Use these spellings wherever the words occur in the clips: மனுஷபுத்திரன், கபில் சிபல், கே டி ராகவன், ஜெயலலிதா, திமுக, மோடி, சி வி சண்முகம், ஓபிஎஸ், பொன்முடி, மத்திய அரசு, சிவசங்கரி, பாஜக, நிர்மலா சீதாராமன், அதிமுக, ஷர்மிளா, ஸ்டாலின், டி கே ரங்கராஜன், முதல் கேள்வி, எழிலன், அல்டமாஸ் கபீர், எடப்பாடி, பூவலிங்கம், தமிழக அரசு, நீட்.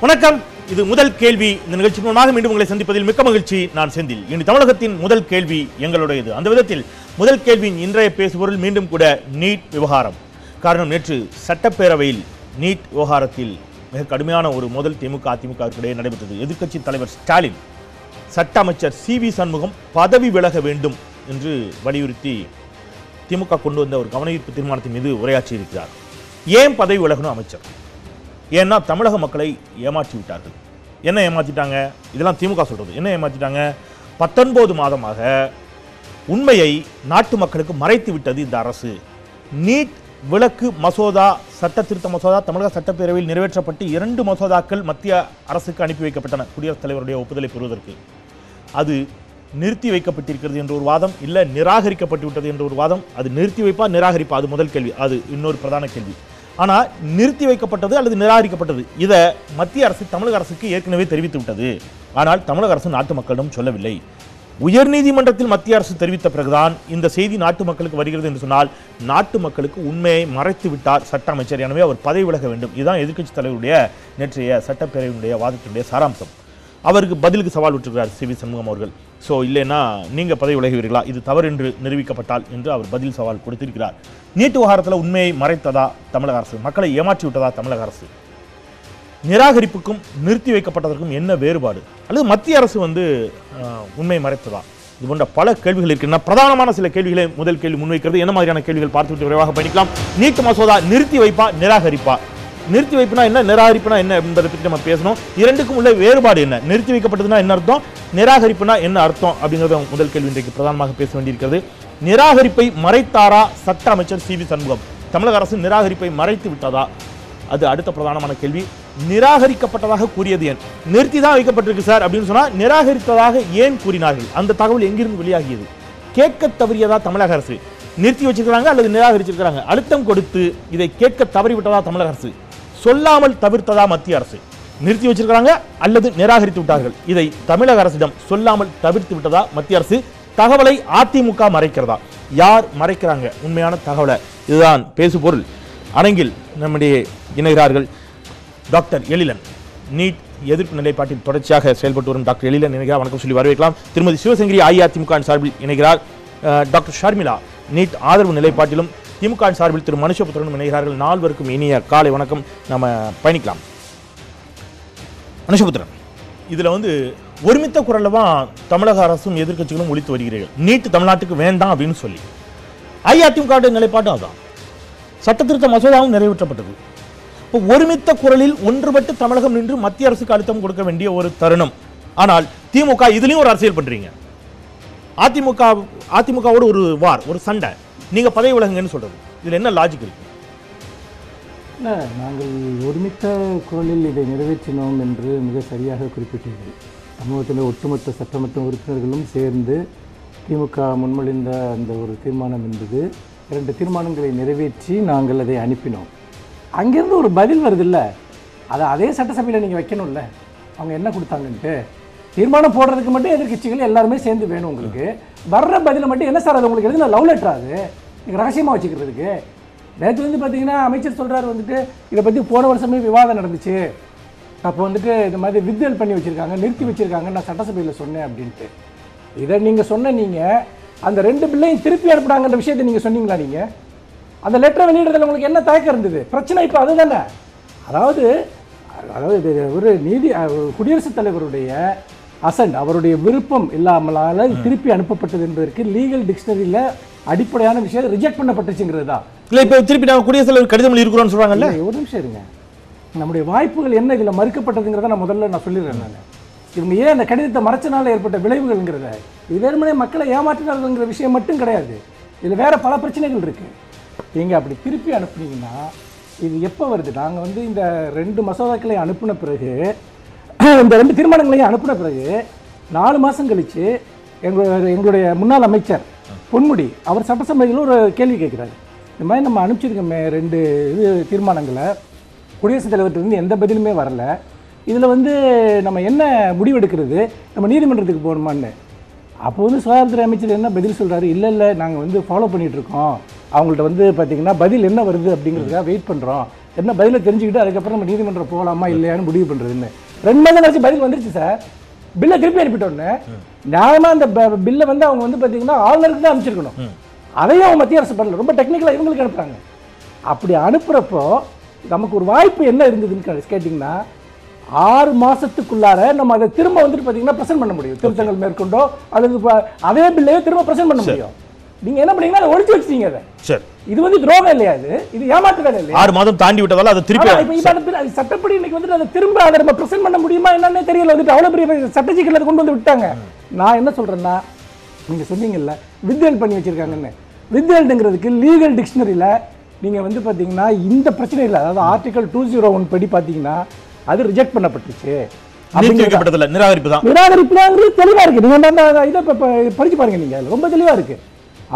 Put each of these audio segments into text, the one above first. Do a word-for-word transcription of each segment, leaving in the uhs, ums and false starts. வணக்கம். இது முதல் கேள்வி. இந்த நிகழ்ச்சி மூலமாக மீண்டும் உங்களை சந்திப்பதில் மிக்க மகிழ்ச்சி. நான் செந்தில். இனி தமிழகத்தின் முதல் கேள்வி எங்களுடையது. அந்த விதத்தில் முதல் கேள்வியின் இன்றைய பேசுபொருள் மீண்டும் கூட நீட் விவகாரம். காரணம், நேற்று சட்டப்பேரவையில் நீட் விவகாரத்தில் மிக கடுமையான ஒரு மோதல் திமுக அதிமுகவிற்கிடையே நடைபெற்றது. எதிர்க்கட்சி தலைவர் ஸ்டாலின் சட்ட அமைச்சர் சி வி சண்முகம் பதவி விலக வேண்டும் என்று வலியுறுத்தி திமுக கொண்டு வந்த ஒரு கவனஈர்ப்பு தீர்மானத்தின் மீது உரையாற்றி இருக்கிறார். ஏன் பதவி விலகணும் அமைச்சர்? ஏன்னா தமிழக மக்களை ஏமாற்றி விட்டார்கள். என்ன ஏமாற்றிட்டாங்க? இதெல்லாம் திமுக சொல்கிறது. என்ன ஏமாற்றிட்டாங்க? பத்தொன்பது மாதமாக உண்மையை நாட்டு மக்களுக்கு மறைத்து விட்டது இந்த அரசு. நீட் விலக்கு மசோதா, சட்ட திருத்த மசோதா தமிழக சட்டப்பேரவையில் நிறைவேற்றப்பட்டு இரண்டு மசோதாக்கள் மத்திய அரசுக்கு அனுப்பி வைக்கப்பட்டன குடியரசுத் தலைவருடைய ஒப்புதலை பெறுவதற்கு. அது நிறுத்தி வைக்கப்பட்டிருக்கிறது என்ற ஒரு வாதம், இல்லை நிராகரிக்கப்பட்டு விட்டது என்ற ஒரு வாதம். அது நிறுத்தி வைப்பா நிராகரிப்பா, அது முதல் கேள்வி, அது இன்னொரு பிரதான கேள்வி. ஆனால் நிறுத்தி வைக்கப்பட்டது அல்லது நிராகரிக்கப்பட்டது இதை மத்திய அரசு தமிழக அரசுக்கு ஏற்கனவே தெரிவித்து விட்டது. ஆனால் தமிழக அரசு நாட்டு மக்களிடம் சொல்லவில்லை. உயர்நீதிமன்றத்தில் மத்திய அரசு தெரிவித்த பிறகுதான் இந்த செய்தி நாட்டு மக்களுக்கு வருகிறது என்று சொன்னால் நாட்டு மக்களுக்கு உண்மையை மறைத்து விட்டார் சட்ட அமைச்சர். எனவே அவர் பதவி விலக வேண்டும். இதுதான் எதிர்க்கட்சித் தலைவருடைய நேற்றைய சட்டப்பேரவையினுடைய வாதத்தினுடைய சாராம்சம். அவருக்கு பதிலுக்கு சவால் விட்டிருக்கிறார் சி வி சண்முகம் அவர்கள். ஸோ இல்லைன்னா நீங்கள் பதவி விலகுவீர்களா, இது தவறு என்று நிரூபிக்கப்பட்டால் என்று அவர் பதில் சவால் கொடுத்திருக்கிறார். நீட் விவகாரத்தில் உண்மையை மறைத்ததா தமிழக அரசு? மக்களை ஏமாற்றி விட்டதா தமிழக அரசு? நிராகரிப்புக்கும் நிறுத்தி வைக்கப்பட்டதற்கும் என்ன வேறுபாடு? அல்லது மத்திய அரசு வந்து உண்மையை மறைத்ததா? இது போன்ற பல கேள்விகள் இருக்கின்றன. பிரதானமான சில கேள்விகளை முதல் கேள்வி முன்வைக்கிறது. என்ன மாதிரியான கேள்விகள் பார்த்துவிட்டு விரைவாக படிக்கலாம். நீட் மசோதா நிறுத்தி வைப்பா நிராகரிப்பா? நிறுத்தி வைப்புனா என்ன, நிராகரிப்புனா என்ன என்பதை பற்றி நம்ம பேசணும். இரண்டுக்கும் உள்ள வேறுபாடு என்ன? நிறுத்தி வைக்கப்பட்டதுன்னா என்ன அர்த்தம், நிராகரிப்புனா என்ன அர்த்தம் அப்படிங்கிறத முதல் கேள்வி இன்றைக்கு பிரதானமாக பேச வேண்டியிருக்கிறது. நிராகரிப்பை மறைத்தாரா சட்ட அமைச்சர் சி வி சண்முகம்? தமிழக அரசு நிராகரிப்பை மறைத்து விட்டதா? அது அடுத்த பிரதானமான கேள்வி. நிராகரிக்கப்பட்டதாக கூறியது ஏன்? நிறுத்தி தான் வைக்கப்பட்டிருக்கு சார் அப்படின்னு சொன்னால் நிராகரித்ததாக ஏன் கூறினார்கள்? அந்த தகவல் எங்கிருந்து வெளியாகியது? கேட்க தவறியதா தமிழக அரசு? நிறுத்தி வச்சிருக்கிறாங்க அல்லது நிராகரிச்சிருக்கிறாங்க? அழுத்தம் கொடுத்து இதை கேட்க தவறிவிட்டதா தமிழக அரசு? சொல்லாமல் தவிர்த்ததா மத்திய அரசு? நிறுத்தி வச்சிருக்கிறாங்க அல்லது நிராகரித்து விட்டார்கள், இதை தமிழக அரசிடம் சொல்லாமல் தவிர்த்து விட்டதா மத்திய அரசு? தகவலை அதிமுக மறைக்கிறதா? யார் மறைக்கிறாங்க உண்மையான தகவலை? இதுதான் பேசு பொருள். அரங்கில் நம்முடைய இணைகிறார்கள் டாக்டர் எழிலன். நீட் எதிர்ப்பு நிலைப்பாட்டில் தொடர்ச்சியாக செயல்பட்டு வரும் டாக்டர் எழிலன் இணைகிறார். வணக்கம் சொல்லி வரவேற்கலாம். திருமதி சிவசங்கரி அஇஅதிமுக சார்பில் இணைகிறார். டாக்டர் ஷர்மிளா நீட் ஆதரவு நிலைப்பாட்டிலும் திமுக சார்பில் திரு மனுஷபுத்திரனும் இணைகிறார்கள். நால்வருக்கும் இனிய காலை வணக்கம். நம்ம பயணிக்கலாம். மனுஷபுத்திரன், இதில் வந்து ஒருமித்த குரலில் தான் தமிழக அரசும் எதிர்க்கட்சிகளும் ஒழித்து வருகிறீர்கள். நீட் தமிழ்நாட்டுக்கு வேண்டாம் அப்படின்னு சொல்லி அஇஅதிமுக நிலைப்பாட்டும் அதுதான். சட்டத்திருத்த மசோதாவும் நிறைவேற்றப்பட்டது. இப்போ ஒருமித்த குரலில் ஒன்றுபட்டு தமிழகம் நின்று மத்திய அரசுக்கு அழுத்தம் கொடுக்க வேண்டிய ஒரு தருணம். ஆனால் திமுக இதுலையும் ஒரு அரசியல் பண்ணுறீங்க. அதிமுக அதிமுகவோட ஒரு வார், ஒரு சண்டை. நீங்கள் பதவி விலகுங்கன்னு சொல்கிறது, இதில் என்ன லாஜிக் இருக்கு? இல்லை, நாங்கள் ஒருமித்த குரலில் இதை நிறைவேற்றினோம் என்று மிக சரியாக குறிப்பிட்டீர்கள். சமூகத்தின் ஒட்டுமொத்த சட்டமன்ற உறுப்பினர்களும் சேர்ந்து திமுக முன்மொழிந்த அந்த ஒரு தீர்மானம் என்பது இரண்டு தீர்மானங்களை நிறைவேற்றி நாங்கள் அதை அனுப்பினோம். அங்கேருந்து ஒரு பதில் வருதில்லை, அதை அதே சட்டசபையில் நீங்கள் வைக்கணும்ல. அவங்க என்ன கொடுத்தாங்கன்ட்டு தீர்மானம் போடுறதுக்கு மட்டும் எதிர்கட்சிகள் எல்லாருமே சேர்ந்து வேணும். உங்களுக்கு வர்ற பதில் மட்டும் என்ன சார் அது உங்களுக்கு எழுதுனா லவ் லெட்டர், அது நீங்கள் ரகசியமாக வச்சுக்கிறதுக்கு. நேற்று வந்து பார்த்தீங்கன்னா அமைச்சர் சொல்கிறார் வந்துட்டு இதை பற்றி போன வருஷமே விவாதம் நடந்துச்சு, அப்போ வந்துட்டு இந்த மாதிரி வித்யல் பண்ணி வச்சுருக்காங்க, நிறுத்தி வச்சுருக்காங்க, நான் சட்டசபையில் சொன்னேன் அப்படின்ட்டு. இதை நீங்கள் சொன்ன நீங்கள் அந்த ரெண்டு பிள்ளையும் திருப்பி அனுப்புனாங்கன்ற விஷயத்தை நீங்கள் சொன்னீங்களா? நீங்கள் அந்த லெட்டரை வெளியிடுறதுல உங்களுக்கு என்ன தயக்கம் இருந்தது? பிரச்சனை இப்போ அது தானே. அதாவது அதாவது ஒரு நீதி குடியரசுத் தலைவருடைய அசன், அவருடைய விருப்பம் இல்லாமலால் திருப்பி அனுப்பப்பட்டது என்பதற்கு லீகல் டிக்ஷனரியில் அடிப்படையான விஷயம் ரிஜெக்ட் பண்ணப்பட்டுச்சுங்கிறது தான். இல்லை, இப்போ திருப்பி நாங்கள் குடியரசுத் தலைவர் கடிதம் இருக்கிறோம்னு சொல்கிறாங்கல்ல. ஒரு நிமிஷம் இருங்க, நம்முடைய வாய்ப்புகள் என்ன இதில் மறுக்கப்பட்டதுங்கிறத நான் முதல்ல நான் சொல்லிடுறேன். நான் இவங்க ஏன் அந்த கடிதத்தை மறைச்சனால் ஏற்பட்ட விளைவுகள்ங்கிறத, இது வேறுமனே மக்களை ஏமாற்றினார்கள்ங்கிற விஷயம் மட்டும் கிடையாது, இதில் வேறு பல பிரச்சனைகள் இருக்குது. நீங்கள் அப்படி திருப்பி அனுப்புனீங்கன்னா இது எப்போ வருது? நாங்கள் வந்து இந்த ரெண்டு மசோதாக்களை அனுப்பின பிறகு, இந்த ரெண்டு தீர்மானங்களையும் அனுப்பின பிறகு நாலு மாதம் கழித்து எங்கள் எங்களுடைய முன்னாள் அமைச்சர் பொன்முடி அவர் சட்டசபையில் ஒரு கேள்வி கேட்குறாரு. இந்த மாதிரி நம்ம அனுப்பிச்சிருக்கோமே ரெண்டு இது தீர்மானங்களை, குடியரசுத் தலைவர்கிட்டருந்து எந்த பதிலுமே வரல, இதில் வந்து நம்ம என்ன முடிவெடுக்கிறது, நம்ம நீதிமன்றத்துக்கு போகணுமான்னு. அப்போ வந்து சுகாதாரத்துறை அமைச்சர் என்ன பதில் சொல்கிறாரு, இல்லை இல்லை நாங்கள் வந்து ஃபாலோ பண்ணிகிட்ருக்கோம், அவங்கள்ட்ட வந்து பார்த்திங்கன்னா பதில் என்ன வருது அப்படிங்கிறதுக்காக வெயிட் பண்ணுறோம், என்ன பதிலை தெரிஞ்சுக்கிட்டு அதுக்கப்புறம் நம்ம நீதிமன்றம் போகலாமா இல்லையான்னு முடிவு பண்ணுறதுன்னு ரெண்டு மாதம் கழிச்சு பதில் வந்துருச்சு சார். பில்லை திருப்பி அனுப்பிட்டோன்னு நியாயமாக அந்த பில்லை வந்து அவங்க வந்து பார்த்தீங்கன்னா ஆளுநருக்கு தான் அனுப்பிச்சிருக்கணும். அதையும் அவங்க மத்திய அரசு பண்ணல, ரொம்ப டெக்னிக்கலாக இவங்களுக்கு அனுப்புகிறாங்க. அப்படி அனுப்புகிறப்போ நமக்கு ஒரு வாய்ப்பு என்ன இருந்ததுன்னு கேட்டிங்கன்னா, ஆறு மாதத்துக்குள்ளார நம்ம அதை திரும்ப வந்துட்டு பார்த்தீங்கன்னா ப்ரெசென்ட் பண்ண முடியும். திருத்தங்கள் மேற்கொண்டோ அல்லது அதே பில்லையோ திரும்ப ப்ரெசென்ட் பண்ண முடியும். நீங்க என்ன பண்ணீங்கன்னா ஒழிச்சு வச்சிட்டீங்க அதை. சரி, இது வந்து துரோகம் இல்லையா? இது இது ஏமாற்று வேலை இல்லையா? ஆறு மாதம் தாண்டி விட்டதால அதை திருப்பி சட்டப்படி இன்னைக்கு வந்துட்டு அதை திரும்ப அதை நம்ம ப்ரெசென்ட் பண்ண முடியுமா என்னன்னு தெரியல. வந்துட்டு அவ்வளோ பெரிய சட்டச்சிக்கல கொண்டு வந்து விட்டாங்க. நான் என்ன சொல்றேன்னா, நீங்க சொன்னீங்கல்ல வித்யல் பண்ணி வச்சிருக்காங்கன்னு, வித்யல்ங்கிறதுக்கு லீகல் டிக்ஷனரியில நீங்க வந்து பாத்தீங்கன்னா இந்த பிரச்சனை இல்லை, அதாவது ஆர்டிகல் டூ ஜீரோ ஒன் படி பாத்தீங்கன்னா அது ரிஜெக்ட் பண்ணப்பட்டுச்சு. நிராகரிப்பு தான், நிராகரிப்பு தான் தெளிவா இருக்கு. நீங்க இதை படிச்சு பாருங்க, நீங்க ரொம்ப தெளிவா இருக்கு.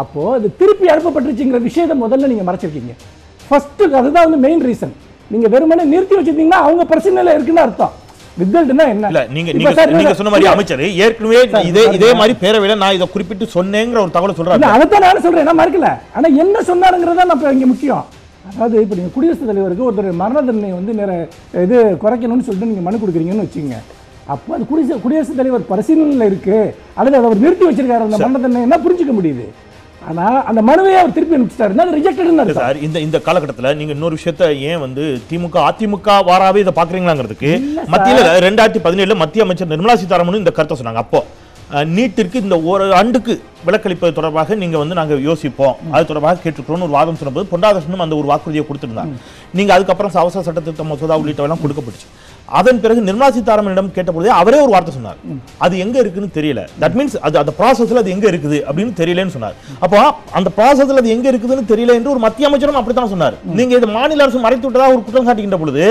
அப்போ அது திருப்பி அனுப்பப்பட்டுருச்சுங்கிற விஷயத்தை முதல்ல நீங்க மறைச்சிருக்கீங்க. ஃபர்ஸ்ட் அதுதான் வந்து மெயின் ரீசன். நீங்க வெறுமனே நிறுத்தி வச்சிருந்தீங்கன்னா அவங்க பிரச்சனையில இருக்குன்னு அர்த்தம். வித்ல்ட்னா என்ன? இல்ல நீங்க நீங்க சொன்ன மாதிரி அமைச்சர் ஏற்கனவே இதே இதே மாதிரி பேரவையில நான் இதை குறிப்பிட்டு சொன்னேங்கிற ஒரு தகவல் சொல்றாரு. அதைத்தான் நான் சொல்றேன், நான் மறக்கல. ஆனா என்ன சொன்னாருங்கிறதா நம்ம இங்க முக்கியம். அதாவது இப்போ நீங்கள் குடியரசுத் தலைவருக்கு ஒருத்தர் மரண தண்டனை வந்து நிற இது குறைக்கணும்னு சொல்லிட்டு நீங்கள் மனு கொடுக்குறீங்கன்னு வச்சுங்க. அப்போ அது குடிய குடியரசுத் தலைவர் பரிசீலனையில் இருக்குது அல்லது அதை அவர் நிறுத்தி வச்சிருக்காரு அந்த மரண தண்டனை என்ன புரிஞ்சிக்க முடியுது. ஆனால் அந்த மனுவையை அவர் திருப்பி அனுப்பிச்சிட்டாருன்னா அது ரிஜெக்டடுன்னு சார். இந்த இந்த காலகட்டத்தில் நீங்கள் இன்னொரு விஷயத்த ஏன் வந்து திமுக அதிமுக வாராவே இதை பார்க்குறீங்களாங்கிறதுக்கு மத்தியில் ரெண்டாயிரத்தி பதினேழில் மத்திய அமைச்சர் நிர்மலா சீதாராமனும் இந்த கருத்தை சொன்னாங்க. அப்போ நீட்டிற்கு இந்த ஒரு ஆண்டுக்கு விலக்களிப்பது தொடர்பாக நீங்க வந்து நாங்க யோசிப்போம், அது தொடர்பாக கேட்டுக்கிறோம் ஒரு வாதம் சொன்னபோது பொண்டாதர்ஷனும் அந்த ஒரு வாக்குறுதியை கொடுத்துருந்தாங்க. நீங்க அதுக்கப்புறம் அவசர சட்டத்திருத்த மசோதா உள்ளிட்டவெல்லாம் கொடுக்கப்பட்டுச்சு. அதன் பிறகு நிர்மலா சீதாராமனிடம் கேட்டபோதே அவரே ஒரு வார்த்தை சொன்னார், அது எங்க இருக்குன்னு தெரியல. தட் மீன்ஸ் அது அந்த ப்ராசஸ்ல அது எங்க இருக்குது அப்படின்னு தெரியலன்னு சொன்னார். அப்போ அந்த ப்ராசஸ்ல அது எங்க இருக்குதுன்னு தெரியல என்று ஒரு மத்திய அமைச்சரும் அப்படித்தான் சொன்னார். நீங்க இது மாநில அரசு மறைத்து விட்டதா ஒரு குற்றம் காட்டுகின்ற பொழுது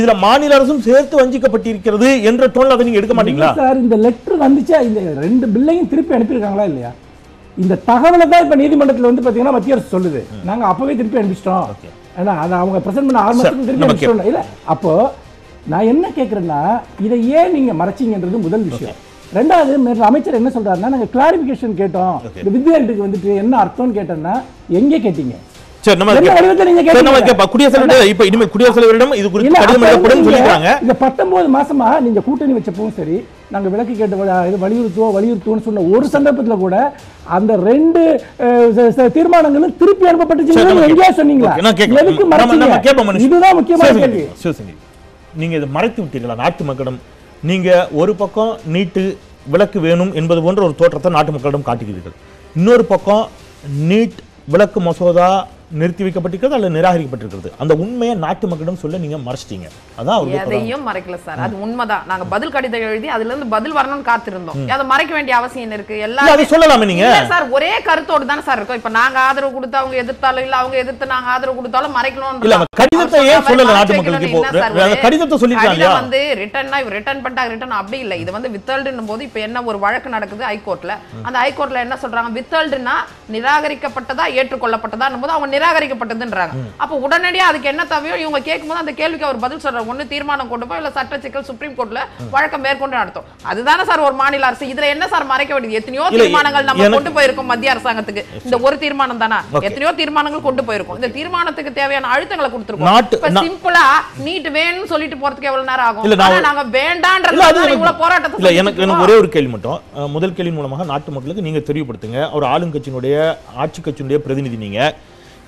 இதுல மாநில அரசும் சேர்த்து வஞ்சிக்கப்பட்டிருக்கிறது என்ற டோன்ல அதை நீங்க எடுக்க மாட்டீங்களா சார்? இந்த லெட்டர் வந்துச்சா, இந்த ரெண்டு பில்லையும் திருப்பி அனுப்பியிருக்காங்களா இல்லையா? இந்த தகவலை தான் இப்ப நீதிமன்றத்தில் வந்து பாத்தீங்கன்னா மத்திய அரசு சொல்லுது, நாங்க அப்பவே திருப்பி அனுப்பிச்சிட்டோம். ஏன்னா அதை அவங்க பிரசன்ட் பண்ண ஆறு மாசத்துக்கு திருப்பி அனுப்பிச்சிட்டோம் இல்ல. அப்போ நான் என்ன கேட்குறேன்னா, இதை ஏன் நீங்கள் மறைச்சிங்கன்றது முதல் விஷயம். ரெண்டாவது, அமைச்சர் என்ன சொல்கிறாருன்னா, நாங்கள் கிளாரிஃபிகேஷன் கேட்டோம், இந்த வித்யார்த்துக்கு வந்துட்டு என்ன அர்த்தம்னு கேட்டோம்னா எங்கே கேட்டீங்க? சரி, நம்ம இந்த பத்தொன்பது மாசமா நீங்க கூட்டணி வச்சப்பவும் சரி, நாங்க விலக்கு கேட்டு வலியுறுத்துவோம் வலியுறுத்துவோம்னு சொன்ன ஒரு சந்தர்ப்பத்துல கூட அந்த ரெண்டு தீர்மானங்களும் திருப்பி அனுப்பப்பட்டு எங்கேயா சொன்னீங்களா? இதுதான் முக்கியமான கேள்வி. நீங்கள் இதை மறைத்து விட்டீர்களா நாட்டு மக்களிடம்? நீங்கள் ஒரு பக்கம் நீட்டு விலக்கு வேணும் என்பது போன்ற ஒரு தோற்றத்தை நாட்டு மக்களிடம் காட்டுகிறீர்கள், இன்னொரு பக்கம் நீட் விலக்கு மசோதா நிறுத்தி வைக்கப்பட்டிருக்கிறது அல்லது நிராகரிக்கப்பட்டிருக்கிறது, அந்த உண்மையை நாட்டு மக்களிடம் சொல்ல நீங்கள் மறைச்சிட்டீங்க. அதான் எதையும் மறைக்கல சார், அது உண்மைதான். நாங்கள் பதில் கடிதம் எழுதி அதுலேருந்து பதில் வரணும்னு காத்திருந்தோம். அதை மறைக்க வேண்டிய அவசியம் என்ன இருக்கு? எல்லாரும் சொல்லலாமே நீங்கள் சார், ஒரே கருத்தோடு தானே சார் இருக்கும். இப்போ நாங்கள் ஆதரவு கொடுத்து அவங்க எதிர்த்தாலும் இல்லை, அவங்க எதிர்த்து நாங்கள் ஆதரவு கொடுத்தாலும் மறைக்கணும் இல்லை. கடிதத்தை ஏன் சொல்லல நாட்டு மக்களுக்கு? கடிதத்தை சொல்லிட்டாங்க வந்து ரிட்டன்னா இவர் ரிட்டர்ன் பண்ணிட்டாங்க, ரிட்டர்ன் அப்படி இல்லை. இது வந்து வித்தல்டுன்னு போது இப்போ என்ன ஒரு வழக்கு நடக்குது ஹைகோர்ட்ல, அந்த ஹைகோர்ட்ல என்ன சொல்றாங்க, வித்தல்டுன்னா நிராகரிக்கப்பட்டதா ஏற்றுக்கொள்ளப்பட்டதா போது அவங்க நிராகரிக்கப்பட்டதுன்றாங்க. அப்போ உடனடியாக அதுக்கு என்ன தேவையோ இவங்க கேட்கும்போது அந்த கேள்விக்கு அவர் பதில் சொல்றாங்க. ஒன்று தீர்மானம் கொண்டு போய் இல்லை சட்ட சிக்கல் சுப்ரீம் கோர்ட்ல வழக்க மேற்கொண்டு நடத்தும். அதுதானே சார் ஒரு மாநில அரசு. இதுல என்ன சார் மறைக்க வேண்டியது? எத்தனையோ தீர்மானங்கள் நம்ம கொண்டு போயிருக்கோம் மத்திய அரசாங்கத்துக்கு. இந்த ஒரு தீர்மானம் தானா? எத்தனையோ தீர்மானங்கள் கொண்டு போயிருக்கோம். இந்த தீர்மானத்துக்கு தேவையான அழுத்தங்களை கொடுத்துருக்கோம். இப்ப சிம்பிளா நீட் வேணும்னு சொல்லிட்டு போறதுக்கு எவ்வளவு நேரம் ஆகும்? நாங்க வேண்டான்றது இவ்வளவு போராட்டத்துல. எனக்கு ஒரே ஒரு கேள்வி மட்டும், முதல் கேள்வி மூலமாக நாட்டு மக்களுக்கு நீங்க தெரியப்படுத்துங்க. ஒரு ஆளுங்கட்சியினுடைய ஆட்சி கட்சியினுடைய பிரதிநிதி நீங்க,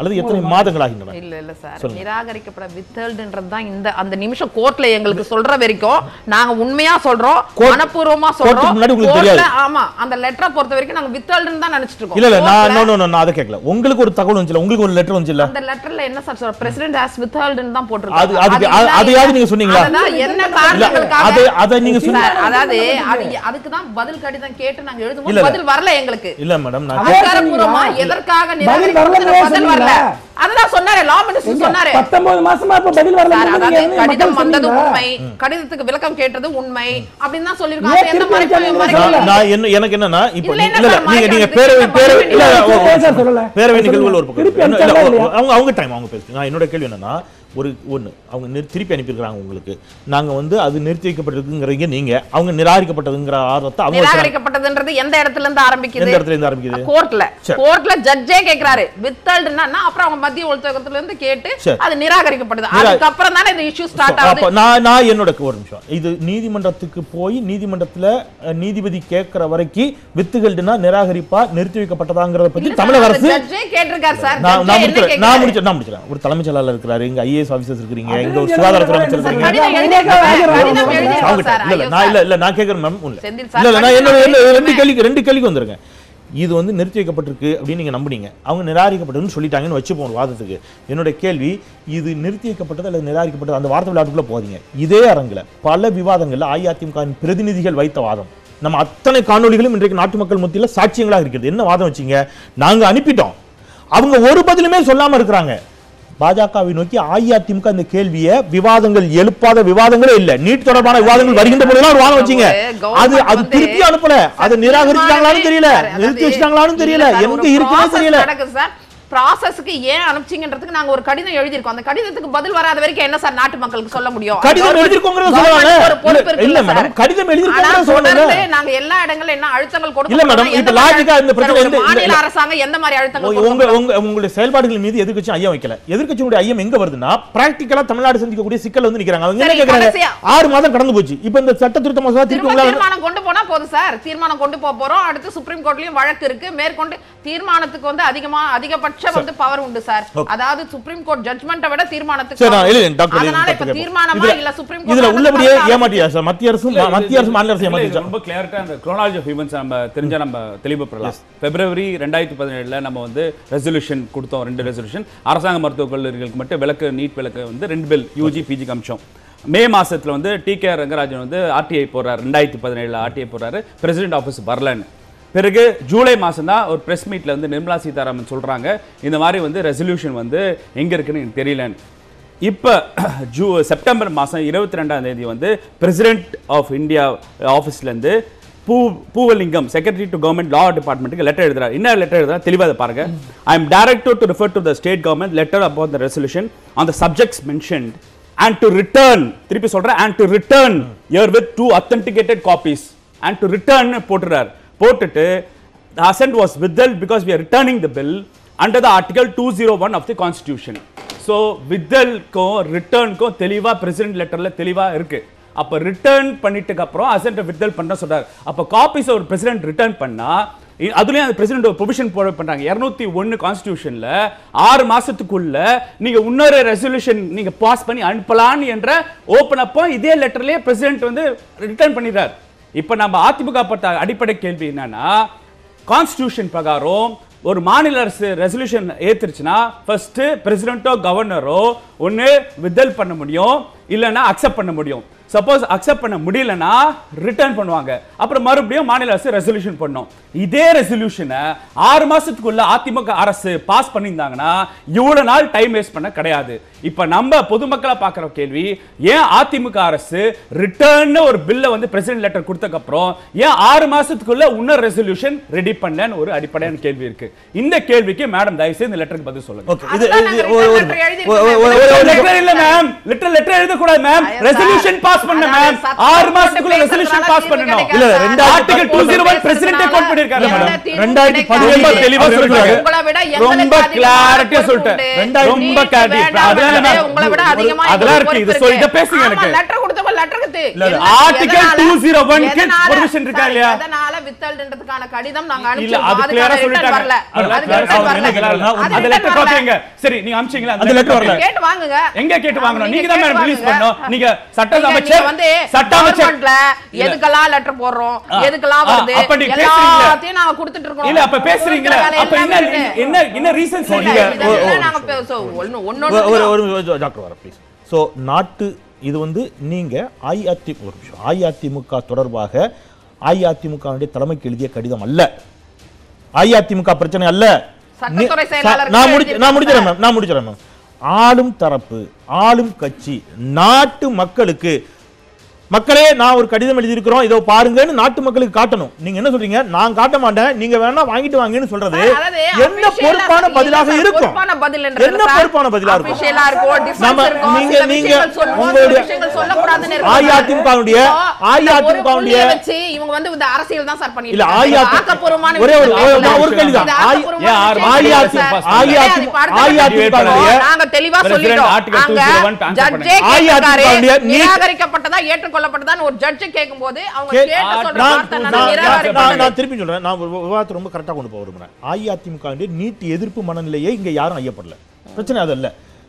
அல்லது எத்தனை மாதங்கள் ஆகின்றன? இல்ல இல்ல சார், நிராகரிக்கப்பட வித்தல்டுன்றது தான் இந்த அந்த நிமிஷம் கோர்ட்ல எங்களுக்கு சொல்ற வரைக்கும் நாங்க உண்மையா சொல்றோம், மனப்பூர்வமா சொல்றோம். முன்னாடி உங்களுக்கு தெரியாது. ஆமா, அந்த லெட்டரை பொறுத்த வரைக்கும் நாங்க வித்தல்டுன்னு தான் நினைச்சிட்டு இருக்கோம். இல்ல இல்ல நான் நோ நோ நான் அத கேட்கல. உங்களுக்கு ஒரு தகவல் வந்துச்சுல, உங்களுக்கு ஒரு லெட்டர் வந்துச்சுல, அந்த லெட்டர்ல என்ன சார் சொல்ற, பிரசிடென்ட் ஹஸ் வித்தல்டுன்னு தான் போட்டுருக்காங்க. அது அது அது யாரு நீங்க சொன்னீங்களா? என்ன காரணங்களுக்காக அது அத நீங்க சொன்னீங்க? அதாவது அதுக்கு தான் பதில் கடிதம் கேட்டு நாங்க எழுதும்போது பதில் வரல எங்களுக்கு. இல்ல மேடம், நான் அதிகாரப்பூர்வமா எதற்காக நிராகரிக்கப்பட்டது விளக்கம் கேட்டது உண்மை அப்படின்னு தான் சொல்லிருக்காங்க. என்னோட கேள்வி என்னன்னா, ஒரு ஒன்று அவங்க நிறு திருப்பி அனுப்பியிருக்கிறாங்க உங்களுக்கு. நாங்கள் வந்து அது நிறுத்தி வைக்கப்பட்டிருக்குங்கிறீங்க நீங்கள், அவங்க நிராகரிக்கப்பட்டதுங்கிற ஆர்வத்தை அவங்க நிராகரிக்கப்பட்டதுன்றது எந்த இடத்துல இருந்து ஆரம்பிக்குது? எந்த இடத்துல இருந்து ஆரம்பிக்குது? கோர்ட்டில் கோர்ட்டில் ஜட்ஜே கேட்குறாரு வித்தல்டுனா, அப்புறம் அவங்க மத்திய உள்துறையிலேருந்து கேட்டு அது நிராகரிக்கப்பட்டது. அதுக்கப்புறம் தானே இந்த இஷ்யூ ஸ்டார்ட் ஆகுது. நான் நான் என்னோட ஒரு நிமிஷம், இது நீதிமன்றத்துக்கு போய் நீதிமன்றத்தில் நீதிபதி கேட்குற வரைக்கும் வித்துகள்டுனா நிராகரிப்பா நிறுத்தி வைக்கப்பட்டதாங்கிறத பற்றி தமிழக அரசு கேட்டிருக்காரு சார். நான் நான் முடிச்சிடறேன் நான் முடிச்சிடறேன் நான் முடிச்சிடறேன் ஒரு தலைமைச் செயலாளர் இருக்கிறாரு, இங்கே ஐஏஎஸ் ஆஃபீஸர்ஸ் இருக்கிறீங்க, இங்கே ஒரு சுகாதாரத்துறை அமைச்சர் இருக்கிறீங்க. நான் இல்லை இல்லை நான் கேட்குறேன் மேம், இல்லை இல்லை நான் என்னோட ரெண்டு கேள்விக்கு ரெண்டு கேள்விக்கு வந்துருங்க. இது வந்து நிறுத்தி வைக்கப்பட்டிருக்கு அப்படின்னு நீங்கள் நம்புனீங்க, அவங்க நிராகரிக்கப்பட்டதுன்னு சொல்லிட்டாங்கன்னு வச்சுப்போம் ஒரு வாதத்துக்கு. என்னோட கேள்வி, இது நிறுத்தி வைக்கப்பட்டது அல்லது நிராகரிக்கப்பட்டது அந்த வார்த்தை விளையாட்டுக்குள்ளே போகாதீங்க. இதே அரங்கில் பல விவாதங்களில் அஇஅதிமுகவின் பிரதிநிதிகள் வைத்த வாதம் நம்ம அத்தனை காணொலிகளும் இன்றைக்கு நாட்டு மக்கள் மத்தியில் சாட்சியங்களாக இருக்கிறது. என்ன வாதம் வச்சிங்க? நாங்கள் அனுப்பிட்டோம், அவங்க ஒரு பதிலுமே சொல்லாமல் இருக்கிறாங்க. பாஜகவை நோக்கி அஇஅதிமுக இந்த கேள்வியை விவாதங்கள் எழுப்பாத விவாதங்களே இல்லை. நீட் தொடர்பான விவாதங்கள் வருகின்ற போதெல்லாம் ஒரு வாதம் வச்சிங்க, அது அது திருப்பி அனுப்பல, அதை நிராகரிச்சாங்களான்னு தெரியல, நிறுத்தி வச்சிட்டாங்களான்னு தெரியல, எங்க இருக்குன்னு தெரியல. ப்ராசஸ்க்கு ஏன் அனுப்பிச்சிங்கன்றதுக்கு நாங்க ஒரு கடிதம் எழுதிருக்கோம். அந்த கடிதத்துக்கு பதில் வராத வரைக்கும் என்ன சார் நாட்டு மக்களுக்கு சொல்ல முடியும்? கடிதம் எழுதிருக்கோங்கறது சொல்லலாம் இல்ல மேடம், கடிதம் எழுதிருக்கோங்கறது சொல்லலாம். நாங்க எல்லா இடங்கள்ல என்ன அழுத்தங்கள் கொடுக்கணும் இல்ல மேடம்? இப்ப லாஜிக்கா இந்த பிரச்சனை மாநில அரசாங்கம் எந்த மாதிரி அழுத்தங்கள் உங்க உங்க உங்களுடைய செயல்பாடுகள் மீது எதிர்க்கட்சி ஐயம் வைக்கல. எதிர்க்கட்சியுடைய ஐயம் எங்க வருதுன்னா பிராக்டிகலா தமிழ்நாடு சந்திக்க கூடிய சிக்கல் வந்து நிக்கறாங்க. அவங்க என்ன கேக்குறாங்க? ஆறு மாதம் கடந்து போச்சு, இப்ப இந்த சட்ட திருத்த மசோதா திருக்குங்களா தீர்மானம் கொண்டு போனா போதும் சார், தீர்மானம் கொண்டு போறோம். அடுத்து சுப்ரீம் கோர்ட்லயும் வழக்கு இருக்கு, மேற்கொண்டு தீர்மானத்துக்கு வந்து அதிகமா அதிகப்பட்ட வந்து பவர் உண்டு சார். அதாவது சுப்ரீம் கோர்ட் ஜட்ஜ்மென்ட்டை விட தீர்மானத்துக்கு அதனால இப்ப தீர்மானமா இல்ல சுப்ரீம் கோர்ட் இதுல உள்ளபடியே ஏமாட்டியா சார் மத்திய அரசு மத்திய அரசு மாநில அரசு ஏமாட்டியா? ரொம்ப கிளியரா அந்த chronology of events நம்ம தெரிஞ்சா நம்ம தெளிவா பெறலாம். பிப்ரவரி இரண்டாயிரத்து பதினேழுல நம்ம வந்து ரெசல்யூஷன் கொடுத்தோம், ரெண்டு ரெசல்யூஷன் அரசாங்க மருத்துவக் கல்லூரிகளுக்கு மட்டும் விலக்கு, நீட் விலக்கு வந்து ரெண்டு பில் யூஜி பிஜி கமிஷம். மே மாசத்துல வந்து டி கே ரங்கராஜன் வந்து ஆர்டிஐ போறாரு, ரெண்டாயிரத்து பதினேழுல ஆர்டிஐ போறாரு, பிரசிடென்ட் ஆஃபீஸ் வரலன்னு. பிறகு ஜூலை மாதம் தான் ஒரு ப்ரெஸ் மீட்டில் வந்து நிர்மலா சீதாராமன் சொல்கிறாங்க இந்த மாதிரி வந்து ரெசல்யூஷன் வந்து எங்கே இருக்குன்னு எனக்கு தெரியலன்னு. இப்போ ஜூ செப்டம்பர் மாதம் இருபத்தி ரெண்டாம் தேதி வந்து பிரசிடென்ட் ஆஃப் இந்தியா ஆஃபீஸ்லேருந்து பூ பூவலிங்கம் secretary to government law டிபார்ட்மெண்ட்டுக்கு லெட்டர் எழுதுறாரு. என்ன லெட்டர் எழுதுறா தெளிவாக பாருங்க. I am directed to refer to the state government letter about the resolution on the subjects mentioned and to return, திருப்பி சொல்கிறேன், and to return your with two authenticated copies and to return போட்டுறாரு. போட்டுட்டு the assent was withheld because we are returning the bill under the article two oh one of the constitution. So withheld-க்கும் return-க்கும் தெளிவா president letter-ல தெளிவா இருக்கு. அப்ப return பண்ணிட்டதுக்கு அப்புறம் assent withheld பண்ண சொல்றாரு. அப்ப copies ஒரு president return பண்ணா அதுலயும் அந்த president ஒரு provision போட பண்றாங்க இருநூற்று ஒன்று constitution-ல ஆறு மாசத்துக்குள்ள நீங்க இன்னொரு resolution நீங்க பாஸ் பண்ணி அனுப்பலாம் என்ற open up-ம் இதே letter-லயே president வந்து return பண்ணிறாரு. இப்போ நம்ம அதிமுக பட்ட அடிப்படை கேள்வி என்னன்னா, கான்ஸ்டிடியூஷன் பிரகாரம் ஒரு மாநில அரசு ரெசல்யூஷன் ஏத்துருச்சுன்னா ஃபர்ஸ்ட் பிரசிடென்ட்டோ கவர்னரோ ஒன்று வித்ல் பண்ண முடியும், இல்லைன்னா அக்செப்ட் பண்ண முடியும். சப்போஸ் அக்செப்ட் பண்ண முடியலன்னா ரிட்டர்ன் பண்ணுவாங்க, அப்புறம் மறுபடியும் மாநில அரசு ரெசல்யூஷன் பண்ணும். இதே ரெசல்யூஷனை ஆறு மாசத்துக்குள்ள அதிமுக அரசு பாஸ் பண்ணியிருந்தாங்கன்னா இவ்வளவு நாள் டைம் வேஸ்ட் பண்ண கிடையாது. இப்ப நம்ம பொதுமக்களா பாக்குற கேள்வி, ஏன் அதிமுக அரசு ரிட்டர்ன் ஒரு பில்ல வந்து பிரசிடென்ட் லெட்டர் கொடுத்ததுக்கு அப்புறம் ஏன் ஆறு மாசத்துக்குள்ள இன்னொரு ரெசல்யூஷன் ரெடி பண்ணலன்னு ஒரு அடிப்படையான கேள்வி இருக்கு. இந்த கேள்விக்கு மேடம் தயவு செய்து இந்த லெட்டருக்கு பதில் சொல்லுங்க. சட்டசபை வந்து சட்டமன்றத்துல எதுக்கலா லெட்டர் போடுறோம், எதுக்கலா வருது எல்லாத்தையும் நாங்க கொடுத்துட்டு இருக்கோம். இல்ல அப்ப பேசுறீங்களா? அப்ப என்ன என்ன என்ன ரீசன் சொல்லுங்க. நாங்க சோ ஒண்ணு ஒரு டாக்டர் வர ப்ளீஸ். சோ நாட்டு இது வந்து நீங்க அஇஅதிமுக அஇஅதிமுக தொடர்பாக அஇஅதிமுகவுடைய தலைமைக்கு எழுதிய கடிதம் அல்ல, அஇஅதிமுக பிரச்சனை அல்ல. சட்டத்துறை செயலாளர் நான் முடிச்ச நான் முடிச்சறேன் மேம் நான் முடிச்சறேன் மேம் ஆளும் தரப்பு ஆளும் கட்சி நாட்டு மக்களுக்கு மக்களே நான் ஒரு கடிதம் எழுதியிருக்கிறோம் இதோ பாருங்கன்னு நாட்டு மக்களுக்கு காட்டணும். நீங்க என்ன சொல்றீங்க, நான் காட்ட மாட்டேன் நீங்க வேணா வாங்கிட்டு வாங்கன்னு சொல்றது என்ன பொறுப்பான பதிலாக இருக்கும்? என்ன பொறுப்பான பதிலாக இருக்கும்? அதிமுக நீட் எதிர்ப்பு மனநிலையை இங்க யாரும் ஐயப்படல, பிரச்சனை அது அல்ல,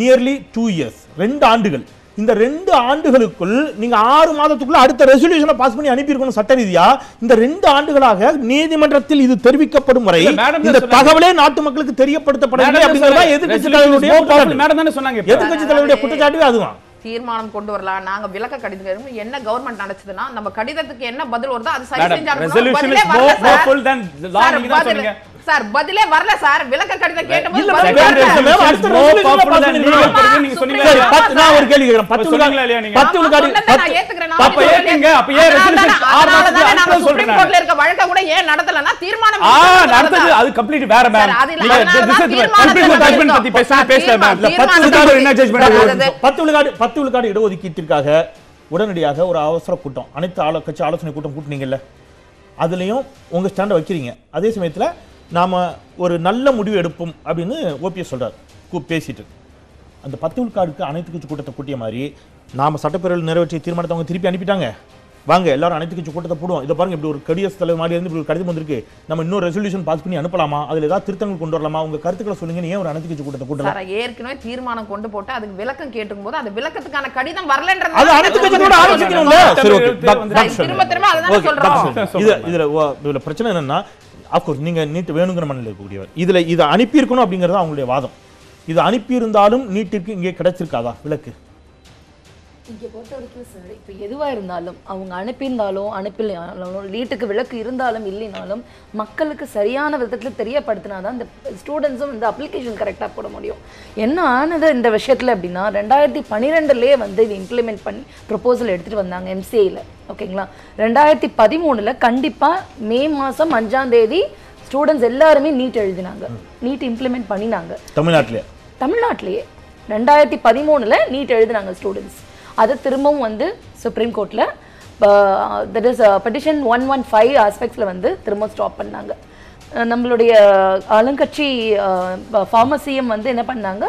நியர்லி டூ இயர்ஸ், ரெண்டு ஆண்டுகள். இந்த ரெண்டு ஆண்டுகளுக்குள் நீங்க ஆறு மாதத்துக்குள்ள அடுத்த ரெசல்யூஷனை பாஸ் பண்ணி அனுப்பியிருக்கணும் சட்ட ரீதியா. இந்த ரெண்டு ஆண்டுகளாக நீதிமன்றத்தில் இது தெரிவிக்கப்படும் வரை இந்த தகவலே நாட்டு மக்களுக்கு தெரியப்படுத்தப்படவில்லை அப்படிங்கறதா எதிர்க்கட்சி தலைவருடைய குற்றச்சாட்டு. அதுதான் தீர்மானம் கொண்டு வரலாம், நாங்க விளக்க கடிதம் என்ன கவர்மெண்ட் நடச்சதுன்னா நம்ம கடிதத்துக்கு என்ன பதில் வருதோ அது சரி செஞ்சாங்க. சார் பதிலே வரல சார், விளக்க கடிதம் இடஒதுக்கீட்டிற்காக உடனடியாக ஒரு அவசர கூட்டம், அனைத்து கட்சி ஆலோசனை கூட்டம் கூட்டினீங்கல்ல, அதுலயும் உங்க ஸ்டாண்ட வைக்கிறீங்க. அதே சமயத்துல நாம் ஒரு நல்ல முடிவு எடுப்போம் அப்படின்னு ஓபிஎஸ் சொல்கிறார் கூ பேசிட்டு. அந்த பத்து விழுக்காடுக்கு அனைத்து கட்சி கூட்டத்தை கூட்டிய மாதிரி நாம் சட்டப்பேரவையில் நிறைவேற்றிய தீர்மானத்தை அவங்க திருப்பி அனுப்பிட்டாங்க. வாங்க எல்லாரும் அனைத்து கட்சி கூட்டத்தை போடுவோம், இதை பாருங்கள் இப்படி ஒரு குடியரசுத் தலைவர் மாதிரி இருந்து இப்படி ஒரு கடிதம் வந்திருக்கு, நம்ம இன்னொரு ரெசல்யூஷன் பாஸ் பண்ணி அனுப்பலாமா, அதில் ஏதாவது திருத்தங்கள் கொண்டு வரலாமா, உங்கள் கருத்துக்களை சொல்லுங்கன்னு ஏன் ஒரு அனைத்து கட்சி கூட்டத்தை கூட்டலாம்? ஏற்கனவே தீர்மானம் கொண்டு போட்டு அதுக்கு விளக்கம் கேட்கும் போது அது விளக்கத்துக்கான கடிதம் வரலன்றது அனைத்து கட்சியோட ஆலோசிக்கணும்ல. சரி ஓகே, திரும்ப திரும்ப அதுதான் சொல்றோம். இது இதில் இதில் பிரச்சனை என்னன்னா, அஃப்கோர்ஸ் நீங்கள் நீட்டு வேணுங்கிற மனநிலை இருக்கக்கூடியவர், இதில் இதை அனுப்பியிருக்கணும் அப்படிங்கிறது அவங்களுடைய வாதம். இதை அனுப்பியிருந்தாலும் நீட்டுக்கு இங்கே கிடைச்சிருக்காதா விளக்கு? இங்கே பொறுத்த வரைக்கும் சார் இப்போ எதுவாக இருந்தாலும் அவங்க அனுப்பியிருந்தாலும் அனுப்பினாலும் நீட்டுக்கு விளக்கு இருந்தாலும் இல்லைனாலும் மக்களுக்கு சரியான விதத்தில் தெரியப்படுத்தினா தான் இந்த ஸ்டூடெண்ட்ஸும் இந்த அப்ளிகேஷன் கரெக்டாக போட முடியும். என்ன ஆனது இந்த விஷயத்தில் அப்படின்னா, ரெண்டாயிரத்தி பன்னிரெண்டுலேயே வந்து இது இம்ப்ளிமெண்ட் பண்ணி ப்ரொபோசல் எடுத்துகிட்டு வந்தாங்க எம்சிஏயில், ஓகேங்களா. ரெண்டாயிரத்தி பதிமூணில் கண்டிப்பாக மே மாதம் அஞ்சாம் தேதி ஸ்டூடெண்ட்ஸ் எல்லாருமே நீட் எழுதினாங்க, நீட் இம்ப்ளிமெண்ட் பண்ணினாங்க தமிழ்நாட்டிலே. தமிழ்நாட்டிலேயே ரெண்டாயிரத்தி பதிமூணில் நீட் எழுதினாங்க ஸ்டூடெண்ட்ஸ். அது திரும்பவும் வந்து சுப்ரீம் கோர்ட்டில் that is petition one one five ஆஸ்பெக்ட்ஸில் வந்து திரும்ப ஸ்டாப் பண்ணாங்க. நம்மளுடைய ஆளுங்கட்சி ஃபார்மசியும் வந்து என்ன பண்ணாங்க,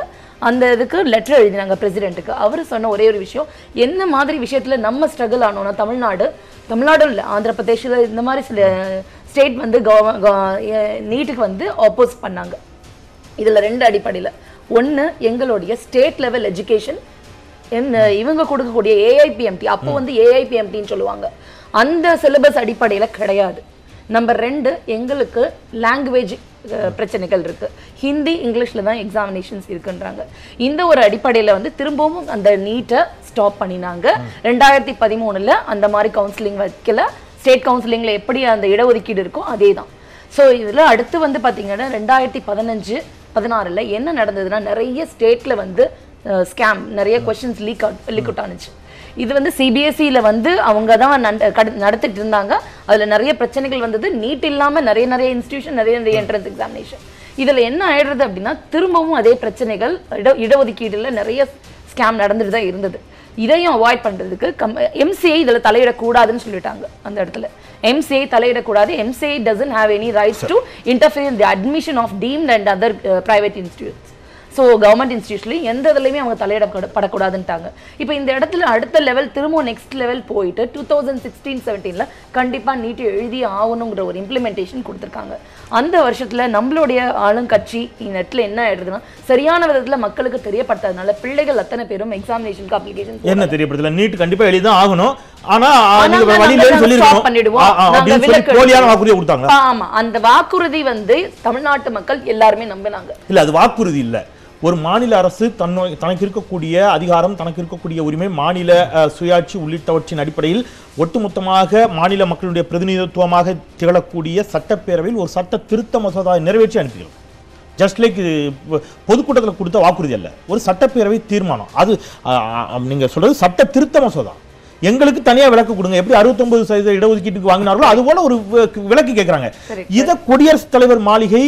அந்த இதுக்கு லெட்டர் எழுதினாங்க பிரசிடென்ட்டுக்கு. அவர் சொன்ன ஒரே ஒரு விஷயம், என்ன மாதிரி விஷயத்தில் நம்ம ஸ்ட்ரகிள் ஆனோன்னா தமிழ்நாடு, தமிழ்நாடு இல்லை ஆந்திர பிரதேஷில் இந்த மாதிரி சில ஸ்டேட் வந்து கவ நீட்டுக்கு வந்து ஆப்போஸ் பண்ணாங்க. இதில் ரெண்டு அடிப்படையில், ஒன்று எங்களுடைய ஸ்டேட் லெவல் எஜுகேஷன் என்ன இவங்க கொடுக்கக்கூடிய ஏஐபிஎம்டி, அப்போ வந்து ஏஐபிஎம்டின்னு சொல்லுவாங்க, அந்த சிலபஸ் அடிப்படையில் கிடையாது. நம்பர் ரெண்டு, எங்களுக்கு லாங்குவேஜ் பிரச்சனைகள் இருக்குது, ஹிந்தி இங்கிலீஷில் தான் எக்ஸாமினேஷன்ஸ் இருக்குன்றாங்க. இந்த ஒரு அடிப்படையில் வந்து திரும்பவும் அந்த நீட்டை ஸ்டாப் பண்ணினாங்க. ரெண்டாயிரத்தி பதிமூணில் அந்த மாதிரி கவுன்சிலிங் வைக்கல, ஸ்டேட் கவுன்சிலிங்கில் எப்படி அந்த இடஒதுக்கீடு இருக்கோ அதே தான். ஸோ இதில் அடுத்து வந்து பார்த்திங்கன்னா ரெண்டாயிரத்தி பதினஞ்சு பதினாறில் என்ன நடந்ததுன்னா, நிறைய ஸ்டேட்டில் வந்து ஸ்கேம் நிறைய கொஸ்டின்ஸ் லீக் லீக் அவுட் ஆனிச்சு. இது வந்து சிபிஎஸ்சியில் வந்து அவங்க தான் நடத்திட்டு இருந்தாங்க, அதில் நிறைய பிரச்சனைகள் வந்தது. நீட் இல்லாமல் நிறைய நிறைய இன்ஸ்டியூஷன் நிறைய நிறைய என்ட்ரன்ஸ் எக்ஸாமினேஷன். இதில் என்ன ஆயிடுறது அப்படின்னா, திரும்பவும் அதே பிரச்சனைகள், இட இடஒதுக்கீடில் நிறைய ஸ்கேம் நடந்துட்டு தான் இருந்தது. இதையும் அவாய்ட் பண்ணுறதுக்கு கம் எம்சிஐ இதில் தலையிடக்கூடாதுன்னு சொல்லிட்டாங்க. அந்த இடத்துல எம்சிஐ தலையிடக்கூடாது, MCI doesn't have any rights to interfere in the admission of deemed and other private institutes. So government இன்ஸ்டியூஷன்லேயும் எந்த இதுலையுமே அவங்க தலையிடப்படக்கூடாதுன்ட்டாங்க. இப்போ இந்த இடத்துல அடுத்த லெவல் திரும்ப நெக்ஸ்ட் லெவல் போயிட்டு டூ தௌசண்ட் சிக்ஸ்டீன் செவன்டீனில் கண்டிப்பாக நீட்டு எழுதி ஆகணுங்கிற ஒரு இம்ப்ளிமெண்டேஷன் கொடுத்துருக்காங்க. அந்த வருஷத்தில் நம்மளுடைய ஆளுங்கட்சி இடத்துல என்ன ஆயிடுதுன்னா, சரியான விதத்தில் மக்களுக்கு தெரியப்படுத்ததுனால பிள்ளைகள் அத்தனை பேரும் எக்ஸாமினேஷனுக்கு அப்ளிகேஷன் என்ன தெரியப்படுத்தல, நீட் கண்டிப்பாக எழுதி தான் ஆகணும், ஆனா நீங்க வழியிலன்னு சொல்லிருக்கோம் அப்படி சொல்லி போலியான வாக்குறுதி கொடுத்தாங்க. ஆமா, அந்த வாக்குறுதி வந்து தமிழ்நாட்டு மக்கள் எல்லாரும் நம்பினாங்க. இல்ல அது வாக்குறுதி இல்ல, ஒரு மாநில அரசு தன்னை தனக்கு இருக்கக்கூடிய அதிகாரம், தனக்கு இருக்கக்கூடிய உரிமை, மாநில சுயாட்சி உள்ளிட்டவற்றின் அடிப்படையில் ஒட்டுமொத்தமாக மாநில மக்களுடைய பிரதிநிதித்துவமாக திகழக்கூடிய சட்டப்பேரவையில் ஒரு சட்ட திருத்த மசோதாவை நிறைவேற்றி அனுப்புகிறோம். ஜஸ்ட் லைக் பொதுக்கூட்டத்தில் கொடுத்த வாக்குறுதி அல்ல, ஒரு சட்டப்பேரவை தீர்மானம். அது நீங்கள் சொல்கிறது சட்ட திருத்த மசோதா. எங்களுக்கு தனியாக விளக்கு கொடுங்க, எப்படி அறுபத்தொன்பது சதவீத இடஒதுக்கீட்டுக்கு வாங்கினார்களோ அதுபோல் ஒரு விளக்கு கேட்குறாங்க. இதை குடியரசுத் தலைவர் மாளிகை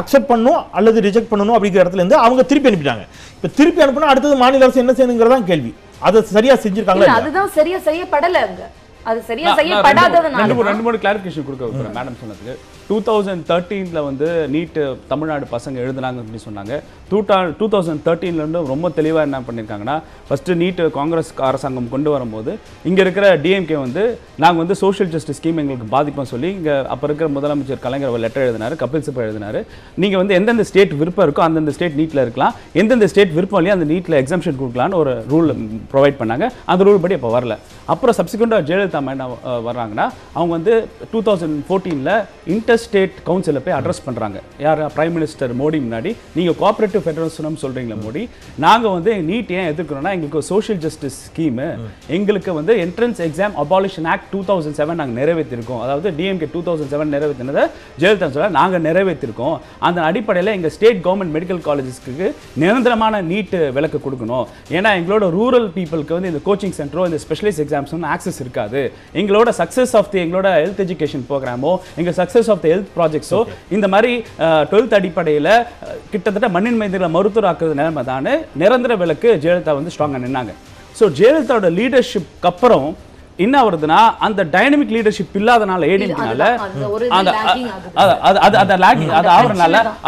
அக்செப்ட் பண்ணணும் அல்லது ரிஜெக்ட் பண்ணணும் அப்படிங்கிற இடத்துல இருந்து அவங்க திருப்பி அனுப்பிட்டாங்க. இப்போ திருப்பி அனுப்பினா அடுத்தது மாநில அரசு என்ன செய்யணுங்கிறதான் கேள்வி. அதை சரியாக செஞ்சுருக்காங்களா? அதுதான் சரியாக செய்யப்படலை. அங்கே அது சரியா செய்யப்படாததுனால ரெண்டு ரெண்டு மூணு கிளாரிஃபிகேஷன் கொடுக்க மேடம் சொன்னதுக்கு டூ தௌசண்ட் தேர்ட்டீன்ல வந்து நீட் தமிழ்நாடு பசங்க எழுதுனாங்க அப்படின்னு சொன்னாங்க. டூ டூ தௌசண்ட் தேர்ட்டீன்ல இருந்து ரொம்ப தெளிவாக என்ன பண்ணியிருக்காங்கன்னா, ஃபர்ஸ்ட் நீட் காங்கிரஸ் அரசாங்கம் கொண்டு வரும்போது இங்கே இருக்கிற டிஎம்கே வந்து நாங்கள் வந்து சோஷியல் ஜஸ்டிஸ் ஸ்கீம் எங்களுக்கு பாதிப்போம் சொல்லி இங்கே அப்போ இருக்கிற முதலமைச்சர் கலைஞர் ஒரு லெட்டர் எழுதினார், கபில் சிபல் எழுதினார். நீங்கள் வந்து எந்தெந்த ஸ்டேட் விருப்பம் இருக்கோ அந்தந்த ஸ்டேட் நீட்டில் இருக்கலாம், எந்தெந்த ஸ்டேட் விருப்பம் இல்லையா அந்த நீட்டில் எக்ஸம்ஷன் கொடுக்கலான்னு ஒரு ரூல் ப்ரொவைட் பண்ணாங்க. அந்த ரூல் படி அப்போ வரல. அப்புறம் சப்சிக்வெண்ட்டாக ஜெயலலிதா வர்றாங்கன்னா அவங்க வந்து டூ தௌசண்ட் ஃபோர்டீனில் இன்டர் ஸ்டேட் கவுன்சிலில் போய் அட்ரஸ் பண்ணுறாங்க. யார்? பிரைம் மினிஸ்டர் மோடி முன்னாடி. நீங்கள் கோஆப்ரேட்டிவ் ஃபெடரலிசம் சொல்கிறீங்களா மோடி, நாங்கள் வந்து நீட் ஏன் எதிர்க்கிறோன்னா எங்களுக்கு சோஷியல் ஜஸ்டிஸ் ஸ்கீமு, எங்களுக்கு வந்து entrance exam abolition act two thousand seven நாங்கள் நிறைவேற்றிருக்கோம். அதாவது டிஎம்கே டூ தௌசண்ட் செவன் நிறைவேற்றினதை ஜெயலலிதா சொல்ல நாங்கள் நிறைவேற்றிருக்கோம். அந்த அடிப்படையில் எங்கள் ஸ்டேட் கவர்மெண்ட் மெடிக்கல் காலேஜஸ்க்கு நிரந்தரமான நீட் விலக்கு கொடுக்கணும். ஏன்னா எங்களோட ரூரல் பீப்புளுக்கு வந்து இந்த கோச்சிங் சென்டரோ இந்த ஸ்பெஷலைஸ் எக்ஸாம்ஸ் ஆக்சஸ் இருக்காது. எங்களோட சக்சஸ் ஆஃப் தி எங்களோட ஹெல்த் எஜுகேஷன் ப்ரோக்ராமோ எங்கள் சக்சஸ் ஆஃப் தி ஹெல்த் ப்ராஜெக்ட்ஸோ இந்த மாதிரி டுவெல்த் அடிப்படையில் கிட்டத்தட்ட மண்ணின் மையங்களை மருத்துவர் ஆக்குறது நிலைமை தான். நிரந்தர விலக்கு ஜெயலலிதா வந்து ஸ்ட்ராங்காக நின்னாங்க. ஸோ ஜெயலலிதாவோட லீடர்ஷிப்க்கு அப்புறம் என்ன வருதுன்னா அந்த டைனமிக் லீடர்ஷிப் இல்லாதனால ஏடினால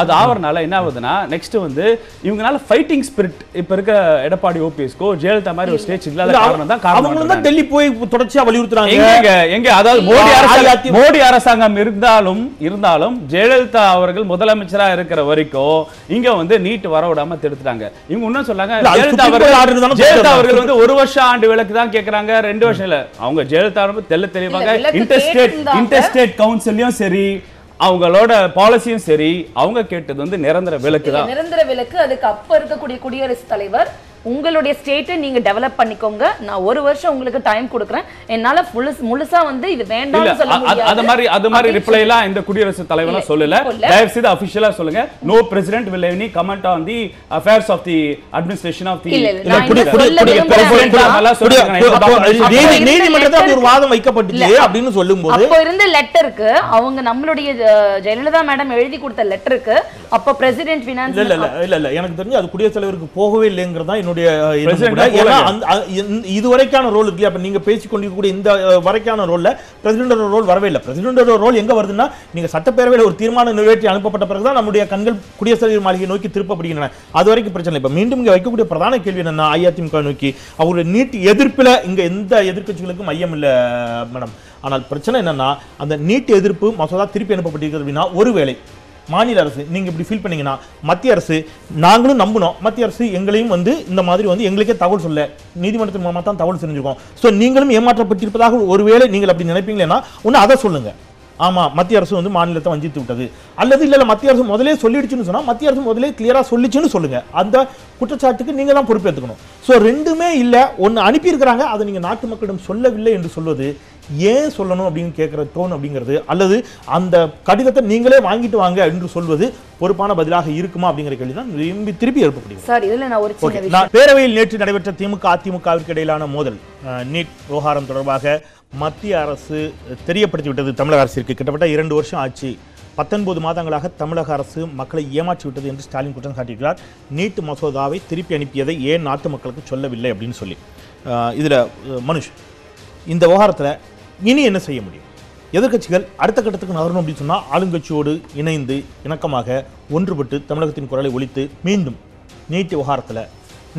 அது ஆவறனால என்ன ஆகுதுன்னா நெக்ஸ்ட் வந்து இவங்கனால ஃபைட்டிங் ஸ்பிரிட் இப்ப இருக்க எடப்பாடி ஓபிஎஸ்கோ ஜெயலலிதா மாதிரி ஒரு ஸ்டேஜ் இல்லாத காரணம் தான் அவங்க தான் டெல்லி போய் தொடர்ச்சியா வலியுறுத்துறாங்க. எங்க அதாவது மோடி அரசாங்கம் மோடி அரசாங்கம் இருந்தாலும் இருந்தாலும் ஜெயலலிதா அவர்கள் முதலமைச்சரா இருக்கிற வரைக்கும் இங்க வந்து நீட் வர விடாம தடுத்துட்டாங்க. இவங்க இன்னும் சொன்னாங்க ஜெயலலிதா அவர்கள் ஜெயலலிதா அவர்கள் வந்து ஒரு வருஷம் ஆண்டு விலக்கு தான் கேட்கறாங்க, ரெண்டு வருஷம் இல்ல. அவங்க ஜெயலலிதா தெல்ல தெளிவாக இன்டர்ஸ்டேட் இன்டர்ஸ்டேட் கவுன்சிலையும் சரி அவங்களோட பாலிசியும் சரி அவங்க கேட்டது வந்து நிரந்தர விலக்கு தான். நிரந்தர விலக்கு. அதுக்கு அப்ப இருக்கக்கூடிய குடியரசுத் தலைவர் உங்களுடைய ஸ்டேட்டை நீங்க டெவலப் பண்ணிக்கோங்க, நான் ஒரு வருஷம் உங்களுக்கு டைம் கொடுக்குறேன், என்னால முழுசா வந்து இது வேண்டாம்னு சொல்ல முடியாது. அது மாதிரி அது மாதிரி ரிப்ளைலாம் இந்த குடியரசுத் தலைவரா சொல்லல. தயவு செய்து அபிஷியலா சொல்லுங்க, no president will any comment on the affairs of the administration of the நீதிமன்றத்துல அப்படி ஒரு வாதம் வைக்கப்பட்டுச்சு அப்படினு சொல்லும்போது அப்ப இருந்த லெட்டருக்கு அவங்க நம்மளுடைய ஜெயலலிதா மேடம் எழுதி கொடுத்த லெட்டருக்கு அப்ப பிரசிடென்ட் ஃபினான்ஸ் இல்ல இல்ல இல்ல எனக்கு தெரிஞ்சு அது குடியரசுத் தலைவருக்கு போகவே இல்லைங்கறத தான். இதுவரைக்கான ரோல் நீங்க பேசிக்கொண்டிருக்கக்கூடிய இந்த வரைக்கான ரோல்ல பிரசிடென்ட் ரோல் வரவே இல்லை. பிரசிடென்ட் ரோல் எங்க வருதுன்னா நீங்க சட்டப்பேரவையில் ஒரு தீர்மானம் நிறைவேற்றி அனுப்பப்பட்ட பிறகுதான் நம்முடைய கண்கள் குடியரசுத் தலைவர் மாளிகை நோக்கி திருப்பப்படுகின்றன. அது வரைக்கும் பிரச்சனை. இப்ப மீண்டும் இங்க வைக்கக்கூடிய பிரதான கேள்வி என்னன்னா அதிமுக நோக்கி அவருடைய நீட் எதிர்ப்புல இங்க எந்த எதிர்க்கட்சிகளுக்கும் ஐயம் இல்லை மேடம். ஆனால் பிரச்சனை என்னன்னா அந்த நீட் எதிர்ப்பு மசோதா திருப்பி அனுப்பப்பட்டிருக்கிறது அப்படின்னா ஒருவேளை மாநில அரசு நீங்கள் இப்படி ஃபீல் பண்ணீங்கன்னா மத்திய அரசு நாங்களும் நம்பினோம், மத்திய அரசு எங்களையும் வந்து இந்த மாதிரி வந்து எங்களுக்கே தகவல் சொல்ல நீதிமன்றத்தின் மூலமாக தான் தகவல் தெரிஞ்சுக்கோம், ஸோ நீங்களும் ஏமாற்றப்பட்டிருப்பதாக ஒருவேளை நீங்கள் அப்படி நினைப்பீங்களேன்னா ஒன்று அதை சொல்லுங்கள், ஆமாம் மத்திய அரசு வந்து மாநிலத்தை வஞ்சித்து விட்டது, அல்லது இல்லை இல்லை மத்திய அரசு முதலே சொல்லிடுச்சுன்னு சொன்னால் மத்திய அரசு முதலே கிளியராக சொல்லிச்சுன்னு சொல்லுங்கள், அந்த குற்றச்சாட்டுக்கு நீங்கள் தான் பொறுப்பேற்றுக்கணும். ஸோ ரெண்டுமே இல்லை, ஒன்று அனுப்பியிருக்கிறாங்க அதை நீங்கள் நாட்டு மக்களிடம் சொல்லவில்லை என்று சொல்வது ஏன் சொல்லணும் அப்படின்னு கேட்குற டோன் அப்படிங்கிறது, அல்லது அந்த கடிதத்தை நீங்களே வாங்கிட்டு வாங்க என்று சொல்வது பொறுப்பான பதிலாக இருக்குமா அப்படிங்கிற கேள்வி தான் திரும்பி திருப்பி எழுப்பப்படுகிறது. பேரவையில் நேற்று நடைபெற்ற திமுக அதிமுகவிற்கு இடையிலான மோதல் நீட் விவகாரம் தொடர்பாக மத்திய அரசு தெரியப்படுத்திவிட்டது தமிழக அரசிற்கு. கிட்டத்தட்ட இரண்டு வருஷம் ஆச்சு, பத்தொன்பது மாதங்களாக தமிழக அரசு மக்களை ஏமாற்றிவிட்டது என்று ஸ்டாலின் குற்றம் சாட்டியிருக்கிறார். நீட் மசோதாவை திருப்பி அனுப்பியதை ஏன் நாட்டு மக்களுக்கு சொல்லவில்லை அப்படின்னு சொல்லி இதில் மனுஷ் இந்த விவகாரத்தில் இனி என்ன செய்ய முடியும்? எதிர்க்கட்சிகள் அடுத்த கட்டத்துக்கு நகரணும் அப்படின்னு சொன்னால் ஆளுங்கட்சியோடு இணைந்து இணக்கமாக ஒன்றுபட்டு தமிழகத்தின் குரலை ஒலித்து மீண்டும் நீட் விவகாரத்தில்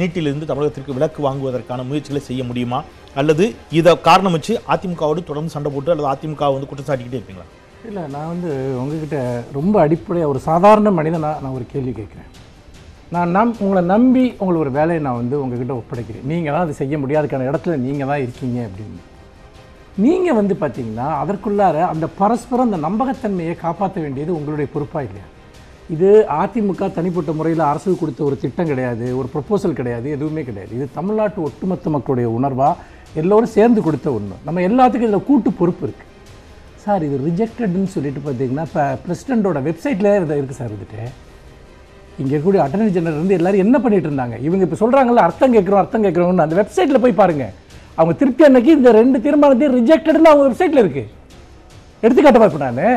நீட்டிலிருந்து தமிழகத்திற்கு விலக்கு வாங்குவதற்கான முயற்சிகளை செய்ய முடியுமா, அல்லது இதை காரணம் வச்சு அதிமுகவோடு தொடர்ந்து சண்டை போட்டு அல்லது அதிமுக வந்து குற்றச்சாட்டிக்கிட்டே இருப்பீங்களா? இல்லை, நான் வந்து உங்ககிட்ட ரொம்ப அடிப்படையாக ஒரு சாதாரண மனிதனாக நான் ஒரு கேள்வி கேட்குறேன். நான் நம் உங்களை நம்பி உங்களுக்கு ஒரு வேலையை நான் வந்து உங்ககிட்ட ஒப்படைக்கிறேன், நீங்கள் தான் அது செய்ய முடியாதுக்கான இடத்துல நீங்கள் தான் இருக்கீங்க அப்படின்னு நீங்கள் வந்து பார்த்தீங்கன்னா அதற்குள்ளார அந்த பரஸ்பரம் அந்த நம்பகத்தன்மையை காப்பாற்ற வேண்டியது உங்களுடைய பொறுப்பாக இல்லையா? இது அதிமுக தனிப்பட்ட முறையில் அரசுக்கு கொடுத்த ஒரு திட்டம் கிடையாது, ஒரு ப்ரொப்போசல் கிடையாது, எதுவுமே கிடையாது. இது தமிழ்நாட்டு ஒட்டுமொத்த மக்களுடைய உணர்வாக எல்லோரும் சேர்ந்து கொடுத்த ஒன்று. நம்ம எல்லாத்துக்கும் இதில் கூட்டு பொறுப்பு இருக்குது சார். இது ரிஜெக்டட்னு சொல்லிட்டு பார்த்தீங்கன்னா இப்போ பிரசிடெண்ட்டோட வெப்சைட்டில் இதை இருக்குது சார். வந்துட்டு இங்கே இருக்கக்கூடிய அட்டர்னி ஜெனரல் வந்து எல்லோரும் என்ன பண்ணிகிட்டு இருந்தாங்க, இவங்க இப்போ சொல்கிறாங்கள அர்த்தம் கேட்குறோம் அர்த்தம் கேட்குறோம்னு அந்த வெப்சைட்டில் போய் பாருங்கள். அவங்க திருப்பி அன்னைக்கு இந்த ரெண்டு தீர்மானத்தையும் ரிஜெக்டட்னு அவங்க வெப்சைட்டில் இருக்குது. எடுத்துக்காட்டமாக இப்போ நான்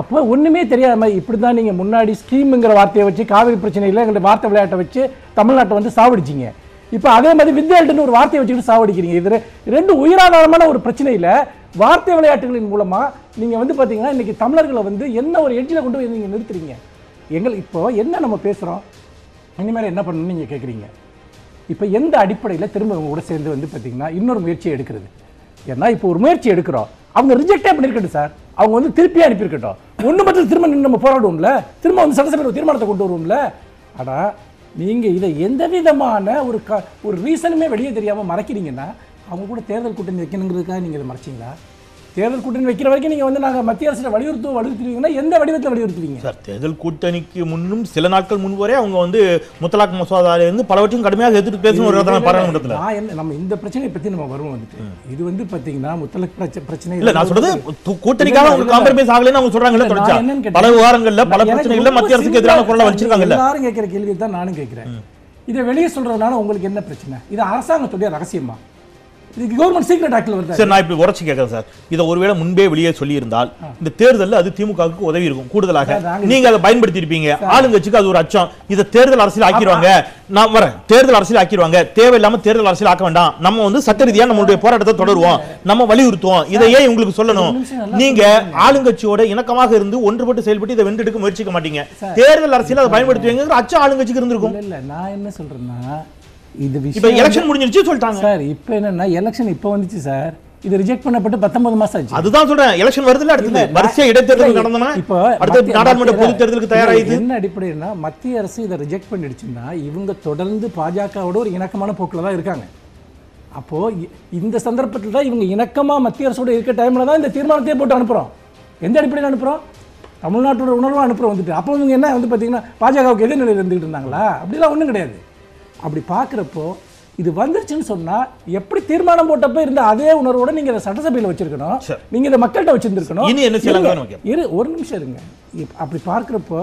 அப்போ ஒன்றுமே தெரியாத மாதிரி இப்படி தான் நீங்கள் முன்னாடி ஸ்கீமுங்கிற வார்த்தையை வச்சு காவிரி பிரச்சனையில் எங்களுடைய வார்த்தை விளையாட்டை வச்சு தமிழ்நாட்டை வந்து சாவடிச்சிங்க. இப்போ அதே மாதிரி வித்யால்ட்டுன்னு ஒரு வார்த்தையை வச்சுக்கிட்டு சாவடிக்கிறீங்க. இது ரெண்டு உயிராதாரமான ஒரு பிரச்சனையில் வார்த்தை விளையாட்டுகளின் மூலமாக நீங்கள் வந்து பார்த்தீங்கன்னா இன்றைக்கி தமிழர்களை வந்து என்ன ஒரு எட்ஜில் கொண்டு போய் நீங்கள் நிறுத்துறீங்க. எங்கள் இப்போ என்ன நம்ம பேசுகிறோம், இனிமேல் என்ன பண்ணணும்னு நீங்கள் கேட்குறீங்க. இப்போ எந்த அடிப்படையில் திரும்ப கூட சேர்ந்து வந்து பார்த்தீங்கன்னா இன்னொரு முயற்சியை எடுக்கிறது? ஏன்னா இப்போ ஒரு முயற்சி எடுக்கிறோம், அவங்க ரிஜெக்டே பண்ணியிருக்கட்டும் சார், அவங்க வந்து திருப்பியாக அனுப்பியிருக்கட்டும், ஒன்று மட்டும் திரும்ப நம்ம போராடுவோம்ல, திரும்ப வந்து சட்டசபையில் தீர்மானத்தை கொண்டு வருவோம்ல. ஆனால் நீங்கள் இதை எந்த விதமான ஒரு க ஒரு ரீசனுமே வெளியே தெரியாமல் மறைக்கிறீங்கன்னா அவங்க கூட தேர்தல் கூட்டணி வைக்கணுங்கிறதுக்காக நீங்கள் இதை மறைச்சிங்களா? தேர்தல் கூட்டணி வைக்கிற வரைக்கும் நீங்கள் வந்து நாங்கள் மத்திய அரசு வலியுறுத்துவோம் வலியுறுத்துவீங்கன்னா எந்த வடிவத்தில் வலியுறுத்துவீங்க சார்? தேர்தல் கூட்டணிக்கு முன்னும் சில நாட்கள் முன்வரே அவங்க வந்து முத்தலாக் மசோதாவிலிருந்து பலவற்றையும் கடுமையாக எதிர்த்து பேசணும் ஒரு பாராளுமன்றத்தில். நான் என்ன நம்ம இந்த பிரச்சனையை பற்றி நம்ம வருவோம். வந்துட்டு இது வந்து பார்த்தீங்கன்னா முத்தலாக் பிரச்சனை இல்லை, நான் சொல்றது கூட்டணிக்காக அவங்க காம்ப்ரமைஸ் ஆகலன்னு அவங்க சொல்றாங்க. பல விவகாரங்களில் பல பிரச்சனைகளில் மத்திய அரசுக்கு எதிரான குரலை வச்சிருக்காங்க. யாரும் கேட்குற கேள்வி தான் நானும் கேட்குறேன். இதை வெளியே சொல்றதுனால உங்களுக்கு என்ன பிரச்சனை? இது அரசாங்கத்துடைய ரகசியமா? கவர்மெண்ட் சீக்ரெட் ஆக்டில் வருது சார். நான் இப்படி உரைச்சி கேட்குறேன் சார், இதை ஒருவேளை முன்பே வெளியே சொல்லியிருந்தால் இந்த தேர்தலில் அது திமுகவுக்கு உதவி இருக்கும். கூடுதலாக நீங்கள் அதை பயன்படுத்தி இருப்பீங்க. ஆளுங்கட்சிக்கு அது ஒரு அச்சம், இதை தேர்தல் அரசியல் ஆக்கிடுவாங்க, நான் வரேன் தேர்தல் அரசியல் ஆக்கிடுவாங்க, தேவையில்லாமல் தேர்தல் அரசியல் ஆக்க வேண்டாம், நம்ம வந்து சட்ட ரீதியாக நம்மளுடைய போராட்டத்தை தொடருவோம், நம்ம வலியுறுத்துவோம். இதையே உங்களுக்கு சொல்லணும். நீங்க ஆளுங்கட்சியோட இணக்கமாக இருந்து ஒன்றுபட்டு செயல்பட்டு இதை வென்றெடுக்க முயற்சிக்க மாட்டீங்க. தேர்தல் அரசியல் அதை பயன்படுத்துவீங்கிற அச்சம் ஆளுங்கட்சிக்கு இருந்திருக்கும். இல்லை, நான் என்ன சொல்றேன்னா இது இப்போ எலெக்ஷன் முடிஞ்சிருச்சு சொல்லிட்டாங்க சார். இப்போ என்னன்னா எலெக்ஷன் இப்போ வந்துச்சு சார், இது ரிஜெக்ட் பண்ணப்பட்டு பத்தொன்பது மாசம் ஆச்சு. அதுதான் சொல்றேன், எலெக்ஷன் வருதுல அடுத்து வருஷ இடைத்தேர்தல் நடந்தனா இப்போ அடுத்து நாடாளுமன்ற பொது தேர்தலுக்கு தயாராயிது. என்ன அடிப்படைனா மத்திய அரசு இதை ரிஜெக்ட் பண்ணிடுச்சுன்னா இவங்க தொடர்ந்து பாஜகவோட ஒரு இணக்கமான போக்கில் தான் இருக்காங்க. அப்போ இந்த சந்தர்ப்பத்தில் தான் இவங்க இணக்கமா மத்திய அரசோட இருக்க டைம்ல தான் இந்த தீர்மானத்தையே போட்டு அனுப்புறோம். எந்த அடிப்படையில் அனுப்புறோம்? தமிழ்நாட்டோட உணர்வு அனுப்புறோம். வந்துட்டு அப்போ இவங்க என்ன வந்து பார்த்தீங்கன்னா பாஜகவுக்கு எதிர்நிலையில் இருந்துகிட்டு இருந்தாங்களா? அப்படிலாம் ஒன்றும் கிடையாது. அப்படி பார்க்குறப்போ இது வந்துருச்சுன்னு சொன்னால் எப்படி தீர்மானம் போட்டப்போ இருந்த அதே உணர்வோட நீங்கள் இதை சட்டசபையில் வச்சுருக்கணும், நீங்கள் இதை மக்கள்கிட்ட வச்சுருந்துருக்கணும். இரு ஒரு நிமிஷம் இருங்க. அப்படி பார்க்குறப்போ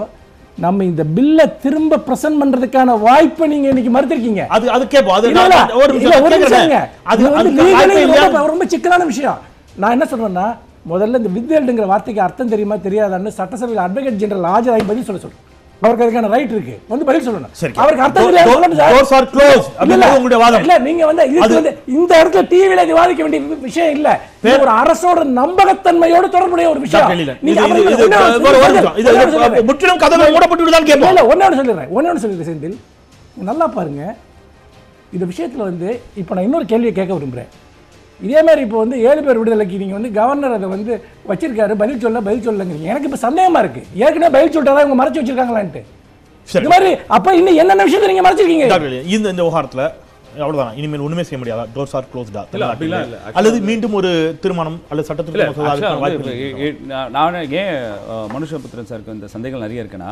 நம்ம இந்த பில்லை திரும்ப பிரசன்ட் பண்றதுக்கான வாய்ப்பை நீங்க இன்னைக்கு மறுத்திருக்கீங்க. அது அது கேப்போம். அது ஒரு ரொம்ப சிக்கலான விஷயம். நான் என்ன சொல்றேன்னா முதல்ல இந்த வித்யால்ட்டுங்கிற வார்த்தைக்கு அர்த்தம் தெரியுமா தெரியாதான்னு சட்டசபையில் அட்வொகேட் ஜெனரல் ஆஜராகி பதில் சொல்ல சொல்றேன். அவருக்கு அதுக்கான ரைட் இருக்கு, வந்து பதில் சொல்லணும். அவருக்கு அர்த்தம் நீங்க வந்து இந்த இடத்துல டிவியில விவாதிக்க வேண்டிய விஷயம் இல்ல, ஒரு அரசோட நம்பகத்தன்மையோட தொடர்புடைய ஒரு விஷயம். முற்றிலும் கதவை மூடப்பட்டுதான் கேட்போம். ஒன்னு சொல்லிடுறேன் ஒன்னு சொல்லிடுறேன் செந்தில், நல்லா பாருங்க. இந்த விஷயத்துல வந்து இப்ப நான் இன்னொரு கேள்வியை கேட்க விரும்புறேன். இதே மாதிரி இப்போ வந்து ஏழு பேர் விடுதலைக்கு நீங்கள் வந்து கவர்னர் அதை வந்து வச்சிருக்காரு, பதில் சொல்ல பதில் சொல்லுங்கிறீங்க. எனக்கு இப்போ சந்தேகமாக இருக்குது, ஏற்கனவே பதில் சொல்லிட்டாதான் இவங்க மறைச்சி வச்சிருக்காங்களான்ட்டு. இந்த மாதிரி அப்போ இன்னும் என்னென்ன விஷயத்தை நீங்கள் மறைச்சிருக்கீங்க இந்த இந்த விவகாரத்தில்? அவ்வளவுதான், இனிமேல் ஒண்ணுமே செய்ய முடியாதா? டோர்ஸ் ஆர் க்ளோஸ்டா அல்லது மீண்டும் ஒரு திருமணம் அல்லது சட்டத்திற்கு? நான் ஏன் மனுஷபுத்திரன் சாருக்கு இந்த சந்தேகங்கள் நிறைய இருக்குன்னா,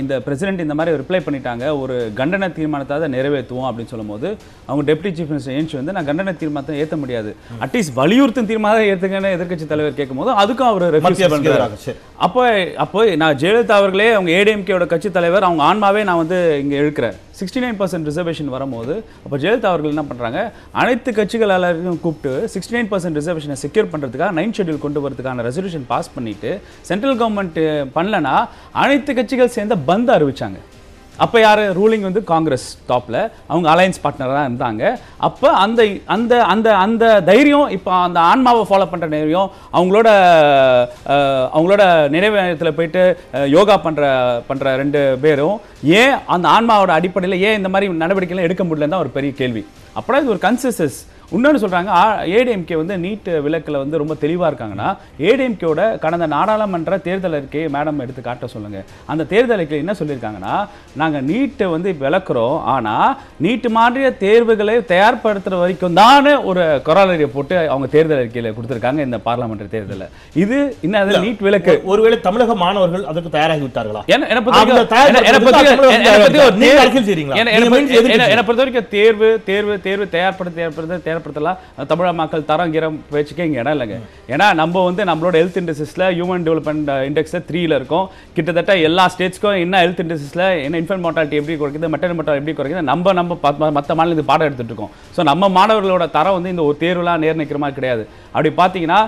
இந்த பிரசிடென்ட் இந்த மாதிரி ரிப்ளை பண்ணிட்டாங்க, ஒரு கண்டன தீர்மானத்தை அதை நிறைவேற்றுவோம் அப்படின்னு சொல்லும் போது அவங்க டெப்டி சீஃப் மினிஸ்டர் ஏன்ச்சு வந்து நான் கண்டன தீர்மானத்தை ஏற்ற முடியாது, அட்லீஸ்ட் வலியுறுத்தும் தீர்மானத்தை ஏற்றுங்கன்னு எதிர்கட்சி தலைவர் கேட்கும் போது அதுக்கும் அவர் ரெஃப்யூஸ் பண்ணுறாரு. அப்போ அப்போ நான் ஜெயலலிதா அவர்களே அவங்க ஏடிஎம்கேயோட கட்சி தலைவர், அவங்க ஆன்மாவே நான் வந்து இங்கே எழுக்கிறேன். சிக்ஸ்டி நைன் பர்சன்ட் ரிசர்வேஷன் வரும்போது அப்போ ஜெயலலிதா அவர்கள் என்ன பண்ணுறாங்க, அனைத்து கட்சிகள் எல்லாருக்கும் கூப்பிட்டு சிக்ஸ்டி நைன் பர்சன்ட் ரிசர்வேஷனை செக்யூர் பண்ணுறதுக்காக நைன் ஷெட்யூல் கொண்டு வரதுக்கான ரெசல்யூஷன் பாஸ் பண்ணிவிட்டு சென்ட்ரல் கவர்மெண்ட் பண்ணலன்னா அனைத்து கட்சிகள் சேர்ந்த பந்த் அறிவிச்சாங்க. அப்போ யார் ரூலிங் வந்து காங்கிரஸ் டாப்பில், அவங்க அலையன்ஸ் பார்ட்னராக இருந்தாங்க. அப்போ அந்த அந்த அந்த அந்த தைரியம் இப்போ அந்த ஆன்மாவை ஃபாலோ பண்ணுற தைரியம், அவங்களோட அவங்களோட நினைவு நேரத்தில் போயிட்டு யோகா பண்ணுற பண்ணுற ரெண்டு பேரும் ஏன் அந்த ஆன்மாவோட அடிப்படையில் ஏன் இந்த மாதிரி நடவடிக்கைலாம் எடுக்க முடியலன்னு தான் ஒரு பெரிய கேள்வி. அப்படின்னா இது ஒரு கன்சென்சஸ், இன்னொன்னு சொல்றாங்க ஏடிஎம்கே வந்து நீட் விலக்குல வந்து ரொம்ப தெளிவா இருக்காங்கன்னா ஏடிஎம்கேயோட கடந்த நாடாளுமன்ற தேர்தல் அறிக்கையை மேடம் எடுத்து காட்ட சொல்லுங்க. அந்த தேர்தல் அறிக்கையில் என்ன சொல்லியிருக்காங்கன்னா, நாங்க நீட்டை வந்து விளக்குறோம், ஆனா நீட்டு மாற்றிய தேர்வுகளை தயார்படுத்துற வரைக்கும் தான் ஒரு கொரலரியை போட்டு அவங்க தேர்தல் அறிக்கையில கொடுத்திருக்காங்க இந்த பார்லிமெண்ட் தேர்தலில். இது இன்னும் நீட் விலக்கு ஒருவேளை தமிழக மாணவர்கள் அதற்கு தயாராகி விட்டார்களா? என்ன பொறுத்த வரைக்கும் தேர்வு தேர்வு தேர்வு தயார்படுத்த தயார்படுத்த தயார்படுத்தலாம். தமிழக மக்கள் தரம் கிரம் பேச்சுக்கே இங்கே இடம் இல்லைங்க. ஏன்னா நம்ம வந்து நம்மளோட ஹெல்த் இண்டெக்ஸில் ஹியூமன் டெவலப்மெண்ட் இண்டெக்ஸில் த்ரீல இருக்கும். கிட்டத்தட்ட எல்லா ஸ்டேட்ஸ்க்கும் என்ன ஹெல்த் இண்டெக்ஸில் என்ன இன்ஃபென்ட் மார்டாலிட்டி எப்படி குறைக்குது, மெட்டர்னல் மார்டாலிட்டி எப்படி குறைக்குது, நம்ம நம்ம மற்ற மாநிலத்துக்கு பாடம் எடுத்துகிட்டு இருக்கோம். ஸோ நம்ம மாணவர்களோட தரம் வந்து இந்த ஒரு தேர்வுலாம் நேர்நிற்கிற மாதிரி கிடையாது. அப்படி பார்த்தீங்கன்னா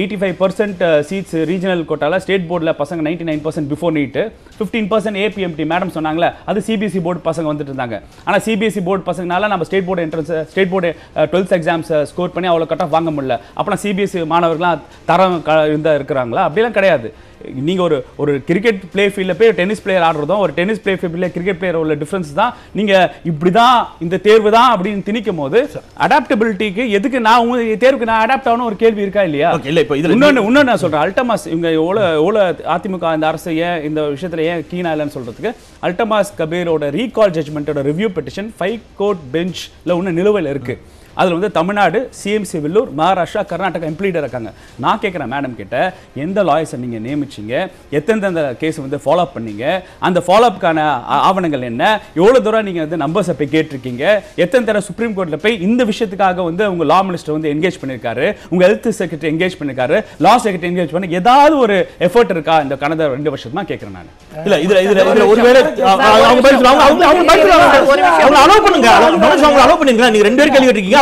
eighty five percent seats regional கோட்டாவில் ஸ்டேட் போர்டில் பசங்க ninety nine percent before NEET, fifteen percent APMT madam சொன்னாங்களே அது சிபிஎஸ்சி போர்டு பசங்க வந்துட்டு இருந்தாங்க. ஆனால் சிபிஎஸ்சி போர்டு பசங்கனால நம்ம state board entrance state board twelfth exams score பண்ணி அவ்வளோ கட் ஆஃப் வாங்க முடியல. அப்புறம் சிபிஎஸ்சி மாணவர்கள்லாம் தரம் இருந்தால் இருக்கிறாங்களா? அப்படிலாம் கிடையாது. நீங்கள் ஒரு ஒரு கிரிக்கெட் பிளே ஃபீல்டில் போய் டென்னிஸ் பிளேயர் ஆடுறதும் ஒரு டென்னிஸ் பிளே ஃபீல்டில் கிரிக்கெட் பிளேயர் உள்ள டிஃப்ரென்ஸ் தான். நீங்கள் இப்படி தான் இந்த தேர்வு தான் அப்படின்னு திணிக்கும் போது அடாப்டபிலிட்டிக்கு எதுக்கு நான் உங்க தேர்வுக்கு நான் அடாப்ட் ஆகணும் ஒரு கேள்வி இருக்கா இல்லையா? இல்லை இப்போ இதில் இன்னொன்று இன்னொன்று நான் சொல்கிறேன், அல்டமாஸ் இவங்க எவ்வளோ எவ்வளோ அதிமுக இந்த அரசு ஏன் இந்த விஷயத்தில் ஏன் கீனா இல்லைன்னு சொல்கிறதுக்கு அல்டமாஸ் கபீரோட ரீகால் ஜட்மெண்ட்டோட ரிவ்யூ பெட்டிஷன் ஃபைவ் கோர்ட் பெஞ்சில் ஒன்று நிலுவையில் இருக்குது. அதில் வந்து தமிழ்நாடு, சிஎம்சி, வெள்ளூர், மகாராஷ்டிரா, கர்நாடகா இம்ப்ளீடர் இருக்காங்க. நான் கேட்குறேன் மேடம் கிட்ட, எந்த லாயர்ஸை நீங்கள் நியமிச்சிங்க, எத்தெந்த கேஸ் வந்து ஃபாலோ அப் பண்ணீங்க, அந்த ஃபாலோ அப்புக்கான ஆவணங்கள் என்ன, எவ்வளோ தூரம் நீங்கள் வந்து நம்பர்ஸை போய் கேட்டிருக்கீங்க, எத்தனை தடவை சுப்ரீம் கோர்ட்டில் போய் இந்த விஷயத்துக்காக வந்து உங்கள் லா மினிஸ்டர் வந்து என்கேஜ் பண்ணியிருக்காரு, உங்கள் ஹெல்த் செக்ரட்டரி என்கேஜ் பண்ணியிருக்காரு, லா செக்ரட்டரி என்கேஜ் பண்ணி ஏதாவது ஒரு எஃபர்ட் இருக்கா இந்த கடந்த ரெண்டு வருஷமா கேட்குறேன் நான். இல்லை இதில் இதில் ஒருவேளை நீங்கள் ரெண்டு பேரும் கேள்வி இருக்கீங்க.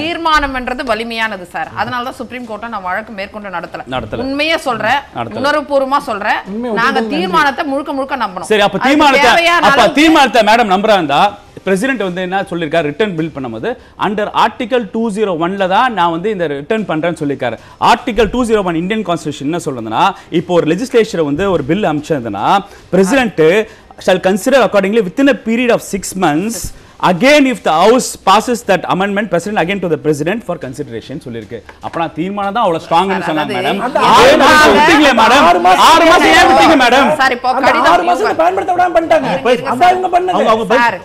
தீர்மானம் என்றது வலிமையானது சார், அதனாலதான் சுப்ரீம் கோர்ட்டை நான் வழக்கு மேற்கொண்டு நடத்தல. உண்மையா சொல்றேன், உணர்வுபூர்வமா சொல்றேன், நாங்க தீர்மானத்தை முழுக்க முழுக்க நம்பணும். சரி, அப்ப தீர்மானத்தை தீர்மானத்தை மேடம் நம்புறாங்க. பிரசிடென்ட் வந்து என்ன சொல்லியிருக்காரு, ரிட்டர்ன் பில் பண்ணும்போது அண்டர் ஆர்டிகல் டூ ஜீரோ ஒன்ல தான் நான் வந்து இந்த ரிட்டர்ன் பண்றேன்னு சொல்லியிருக்காரு. Article two zero one Indian constitution என்ன சொல்றதுன்னா, இப்போ ஒரு லெஜிஸ்லேச்சர் வந்து ஒரு பில் அமைச்சதுன்னா president shall consider accordingly within a period of six months. Again, if the House passes that amendment, President again to the President for consideration. சொல்லிருக்கு. அப்பனா தீர்மானம் தான் அவ்வளவு ஸ்ட்ராங்னு சொன்னாங்க மேடம். ஆறு மாசம் விட்டீங்களே மேடம். ஆறு மாசம் ஏன் விட்டீங்க மேடம்? சாரி, போ கடிதம். ஆறு மாசம் பயன்படுத்த விடாம பண்ணிட்டாங்க. அதான் இவங்க பண்ணது. சார்,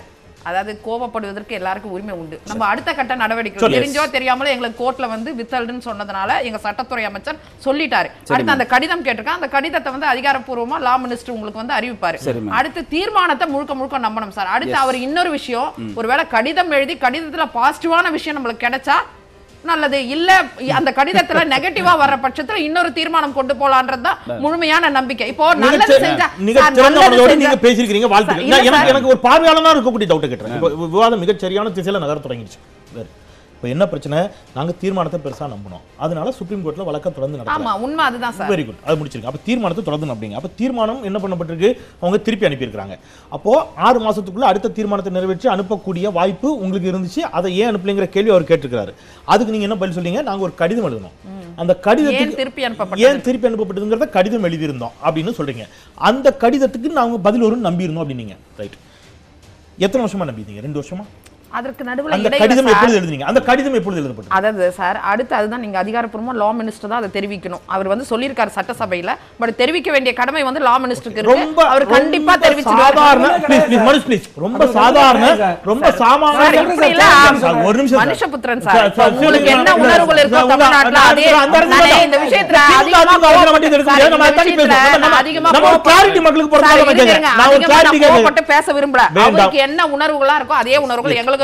அதாவது கோபப்படுவதற்கு எல்லாருக்கும் உரிமை உண்டு. நம்ம அடுத்த கட்ட நடவடிக்கை தெரிஞ்சோ தெரியாமலோ எங்களுக்கு கோர்ட்ல வந்து வித்தல்டுன்னு சொன்னதுனால எங்க சட்டத்துறை அமைச்சர் சொல்லிட்டாரு. அடுத்து அந்த கடிதம் கேட்டிருக்கேன், அந்த கடிதத்தை வந்து அதிகாரப்பூர்வமா லா மினிஸ்டர் உங்களுக்கு வந்து அறிவிப்பாரு. அடுத்து தீர்மானத்தை முழுக்க முழுக்க நம்பணும் சார். அடுத்து அவர் இன்னொரு விஷயம், ஒருவேளை கடிதம் எழுதி கடிதத்துல பாசிட்டிவான விஷயம் நம்மளுக்கு கிடைச்சா நல்லது, இல்ல அந்த கடிதத்துல நெகட்டிவா வர்ற பட்சத்துல இன்னொரு தீர்மானம் கொண்டு போலாம்ன்றது தான் முழுமையான நம்பிக்கை. இப்போ நல்லது செஞ்சா நீங்க பேசிருக்கீங்க, வாழ்த்துக்கள். எனக்கு எனக்கு ஒரு பார்வையாளனா இருக்கக்கூடிய டவுட் கேட்கிறேன். இப்போ விவாதம் மிகச்சரியான திசையில நகர தொடங்கிடுச்சு. இப்போ என்ன பிரச்சனை, நாங்க தீர்மானத்தை பெருசா நம்பணும், அதனால சுப்ரீம் கோர்ட்ல வழக்க தொடர்ந்து நடக்கும். ஆமா, உண்மை அதுதான் சார். வெரி குட், அது முடிச்சிருக்கு. அப்ப தீர்மானத்தை தொடர்ந்து நம்புறீங்க. அப்ப தீர்மானம் என்ன பண்ணப்பட்டிருக்கு, அவங்க திருப்பி அனுப்பி இருக்காங்க. அப்போ ஆறு மாசத்துக்குள்ள அடுத்த தீர்மானத்தை நிறைவேற்றி அனுப்பக்கூடிய வாய்ப்பு உங்களுக்கு இருந்துச்சு, அதை ஏன் அனுப்பலைங்கிற கேள்வி அவர் கேட்டிருக்காரு. அதுக்கு நீங்க என்ன பதில் சொல்றீங்க, நாங்க ஒரு கடிதம் எழுதணும், அந்த கடிதத்துக்கு திருப்பி அனுப்பப்பட்டது ஏன் திருப்பி அனுப்பப்பட்டதுங்கிறத கடிதம் எழுதியிருந்தோம் அப்படின்னு சொல்றீங்க. அந்த கடிதத்துக்கு நாங்க பதில் ஒரு நம்பி இருந்தோம் அப்படின்னீங்க. ரைட், எத்தனை வருஷமா நம்பிட்டீங்க? ரெண்டு வருஷமா. அதற்கு நடுவுல கடிதம் எப்பொழுது எழுதுனீங்க? அந்த கடிதம் எப்பொழுது எழுதப்பட்டது? அதாவது சார், அடுத்து அதுதான் நீங்க அதிகாரப்பூர்வமா லா மினிஸ்டர் தான் அதை தெரிவிக்கணும். அவர் வந்து சொல்லியிருக்காரு சட்டசபையில, பட் தெரிவிக்க வேண்டிய கடமை வந்து லா மினிஸ்டருக்கு இருக்கு. அவர் கண்டிப்பா தெரிவிச்சிருக்காரு. ரொம்ப சாதாரண ரொம்ப சாமானிய ஒரு நிமிஷம் மனுஷபுத்திரன் சார், உங்களுக்கு என்ன உணர்வுகள் இருக்கோ தமிழ்நாட்டுல அதே இந்த விஷயத்துல அதிகமா மக்களுக்கு பேச விரும்பல. அவங்களுக்கு என்ன உணர்வுகளா இருக்கோ அதே உணர்வுகள் எங்களுக்கு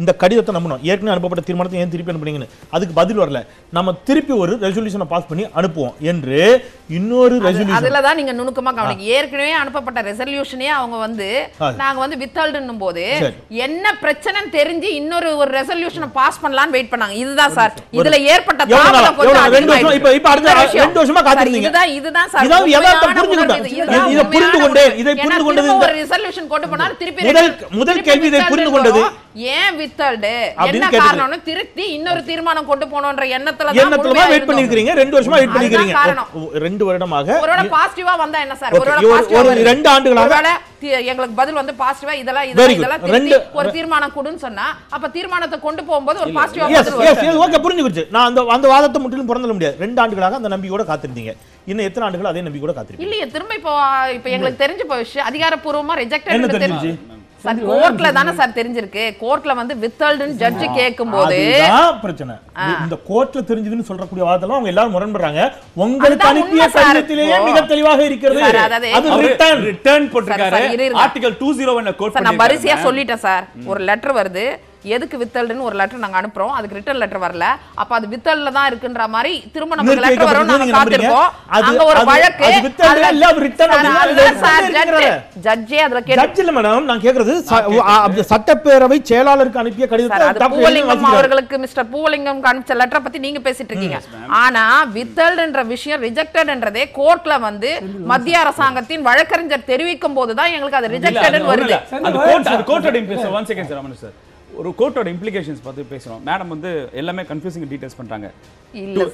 இந்த கடிதத்தை நம்பணும். ஏற்கனவே அனுப்பப்பட்ட தீர்மானத்தை ஏன் திருப்பி அனுப்புறீங்கன்னு அதுக்கு பதில் வரல. நம்ம திருப்பி ஒரு ரெசல்யூஷனை பாஸ் பண்ணி அனுப்புவோம் என்று இன்னொரு ரெசல்யூஷன். அதுல தான் நீங்க நுணுக்கமா கவனிங்க. ஏற்கனவே அனுப்பப்பட்ட ரெசல்யூஷனே அவங்க வந்து நாங்க வந்து வித்ஹோல்ட்னும் போது என்ன பிரச்சனைன்னு தெரிஞ்சு இன்னொரு ஒரு ரெசல்யூஷனை பாஸ் பண்ணலாம்னு வெயிட் பண்ணாங்க. இதுதான் சார் இதுல ஏற்பட்ட தாமதம் கொஞ்சம் ரெண்டு வருஷம் இப்ப இப்ப அடுத்த ரெண்டு வருஷமா காத்துறீங்க. இதுதான் இதுதான் சார். இத எவர்தான் புரிஞ்சுகிட்டான். இத புரிந்து கொண்டே இதை புரிந்து கொண்டது இந்த ஒரு ரெசல்யூஷன் கொண்டு போனால திருப்பி முதல் முதல் கேள்வி இதை புரிந்து கொண்டது. ஏன் வித்தல்டு என்ன காரணம்னு திருத்தி இன்னொரு தீர்மானம் கொண்டு போணும்ன்ற எண்ணத்துல தான் எண்ணத்துல வெயிட் பண்ணிருக்கீங்க. ரெண்டு வருஷமா வெயிட் பண்ணிருக்கீங்க. ரெண்டு வருடமாக ஒருவேளை பாசிட்டிவா வந்தா என்ன சார்? ஒருவேளை ரெண்டு ஆண்டுகளாக எங்களுக்கு பதில் வந்து பாசிட்டிவா இதெல்லாம் இதெல்லாம் திருத்தி ஒரு தீர்மானம் கொடுன்னு சொன்னா அப்ப தீர்மானத்தை கொண்டு போயும்போது ஒரு பாசிட்டிவா பதில் வரும். ஓகே புரிஞ்சுகிடுச்சு. நான் அந்த அந்த வாதத்தை முற்றிலும் புறந்தள்ள முடியாது. ரெண்டு ஆண்டுகளாக அந்த நம்பிக்கையோட காத்திருந்தீங்க. இன்னும் எத்தனை ஆண்டுகள் அதே நம்பிக்கையோட காத்திருக்கீங்க? இல்லையே திரும்ப இப்போ இப்போ எங்களுக்கு தெரிஞ்ச போய் அதிகாரப்பூர்வமா ரிஜெக்ட் தெரிஞ்சு கோர்ட்ல தானே சார் தெரிஞ்சிருக்கு. கோர்ட்ல வந்து வித்ஹோல்ட்னு ஜட்ஜ் கேக்கும்போது அதுதான் பிரச்சனை. இந்த கோர்ட்ல தெரிஞ்சதுன்னு சொல்றக்கூடிய வாதத்தலாம் அவங்க எல்லாரும் முரண்பறாங்க. உங்களுக்கு அனுப்பிய கடிதத்திலேயே மிக தெளிவாக இருக்குது. அது ரிட்டர்ன் ரிட்டர்ன் போட்டுருக்காரு. Article two oh one court sir நான் வரிசையா சொல்லிட்டேன் சார். ஒரு லெட்டர் வருது எதுக்கு வித்தல்டுன்னு ஒரு லெட்டர் நாங்க அனுப்புறோம். அதுக்கு ரிட்டர்ன் லெட்டர் வரல. அப்ப அது வித்தல்ல தான் இருக்குன்ற மாதிரி திரும்ப நமக்கு லெட்டர் வரும். நாங்க காத்திருக்கோம். அங்க ஒரு வழக்கு அது வித்தல்ல இல்ல ரிட்டர்ன் அது சார் ஜட்ஜே அதுல கேட் ஜட்ஜ் இல்ல மேடம். நான் கேக்குறது சட்டப்பேரவை செயலாளருக்கு அனுப்பிய கடிதத்தை பூவலிங்கம் அவர்களுக்கு மிஸ்டர் பூவலிங்கம் அனுப்பிச்ச லெட்டர் பத்தி நீங்க பேசிட்டு இருக்கீங்க. ஆனா வித்தல்டுன்ற விஷயம் ரிஜெக்டட்ன்றதே கோர்ட்ல வந்து மத்திய அரசாங்கத்தின் வழக்கறிஞர் தெரிவிக்கும் போது தான் எங்களுக்கு அது ரிஜெக்டட்னு வருது. அது கோர்ட் அது கோர்ட் அடிம் பேச one second sir Aman sir ஒரு கோர்ட்டோட இம்ப்ளிகேஷன்ஸ் பார்த்து பேசுறோம். மேடம் வந்து எல்லாமே கன்ஃபியூசிங் டீடைல்ஸ் பண்றாங்க.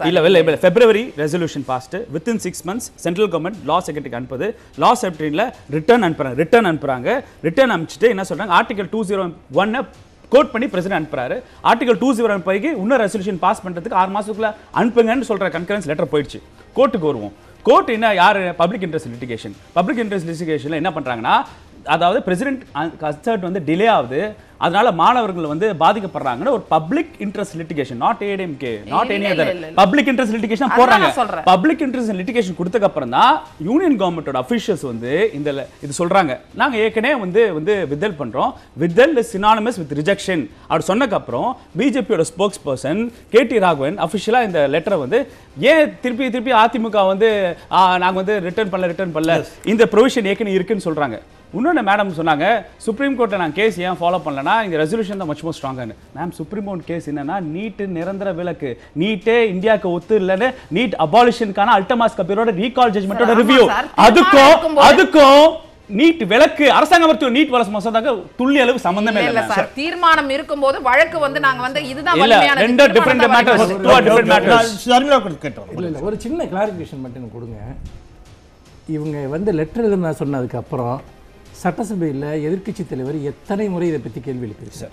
இல்ல இல்ல February resolution passed with in six months central government law செக்ரட்டரிக்கு அனுப்புது. லா செக்ரட்டரியில ரிட்டர்ன் அனுப்புறாங்க. ரிட்டர்ன் அனுப்புறாங்க ரிட்டர்ன் அனுப்பிச்சுட்டு என்ன சொல்றாங்க ஆர்டிகல் டூ ஜீரோ ஒன்னை கோட் பண்ணி பிரசிடென்ட் அனுப்புறாரு. ஆர்டிகல் டூ ஜீரோ ஒன் பைக்கு இன்னும் ரெசல்யூஷன் பாஸ் பண்றதுக்கு ஆறு மாசத்துக்குள்ள அனுப்புங்கன்னு சொல்ற கன்கரன்ஸ் லெட்டர் போயிடுச்சு. கோர்ட்டுக்கு வருவோம். கோர்ட் என்ன யார் public interest litigation public interest லிட்டிகேஷன்ல என்ன பண்றாங்கன்னா அதாவது பிரசிடென்ட் கன்சர்ட் வந்து டிலே ஆகுது. அதனால மாணவர்கள் வந்து பாதிக்கப்படுறாங்கன்னு ஒரு public interest litigation not ADMK not any other public interest litigation போறாங்க. பப்ளிக் இன்ட்ரெஸ்ட் லிட்டிகேஷன் கொடுத்ததுக்கு அப்புறம் தான் யூனியன் கவர்மெண்டோட அஃபிஷியல்ஸ் வந்து இந்த இது சொல்றாங்க நாங்க ஏற்கனவே வந்து வந்து வித்ஹெல்ட் பண்றோம். Withheld is synonymous with rejection அப்படி சொன்னதுக்கு அப்புறம் பிஜேபியோட spokesperson கே டி ராகவன் அஃபிஷியலா இந்த லெட்டரை வந்து ஏன் திருப்பி திருப்பி அதிமுக வந்து நாங்க வந்து ரிட்டர்ன் பண்ணல ரிட்டர்ன் பண்ணல இந்த ப்ரொவிஷன் ஏற்கனவே இருக்குன்னு சொல்றாங்க. இன்னொன்று மேடம் சொன்னாங்க சுப்ரீம் கோர்ட்டை நான் கேஸ் ஏன் ஃபாலோ பண்ணலன்னா இந்த ரெசல்யூஷன் தான் மச் மோர் ஸ்ட்ராங்கானு. மேம் சுப்ரீம் கோர்ட் கேஸ் என்னன்னா நீட்டு நிரந்தர விலக்கு நீட்டே இந்தியாவுக்கு ஒத்து இல்லைன்னு நீட் அபாலிஷனுக்கான அல்டமாஸ் கபீரோட ரீகால் ஜட்மெண்ட்டோட ரிவ்யூ அதுக்கும் அதுக்கும் நீட் விலக்கு அரசாங்கம் நீட் வளர்ச்சி மசோதாக்கு துள்ளி அளவு சம்பந்தமே இல்லை சார். தீர்மானம் இருக்கும்போது வழக்கு வந்து நாங்க வந்து இதுதான் வலிமையான ரெண்டு different matters two different matters Sharmila கேட்டோம். இல்ல இல்ல ஒரு சின்ன கிளாரிஃபிகேஷன் மட்டும் கொடுங்க. இவங்க வந்து லெட்டர் எழுதுனா சொன்னதுக்கு அப்புறம் சட்டசபையில் எதிர்கட்சி தலைவர் எத்தனை முறை இதை பற்றி கேள்வி எழுப்பியிருக்கு சார்.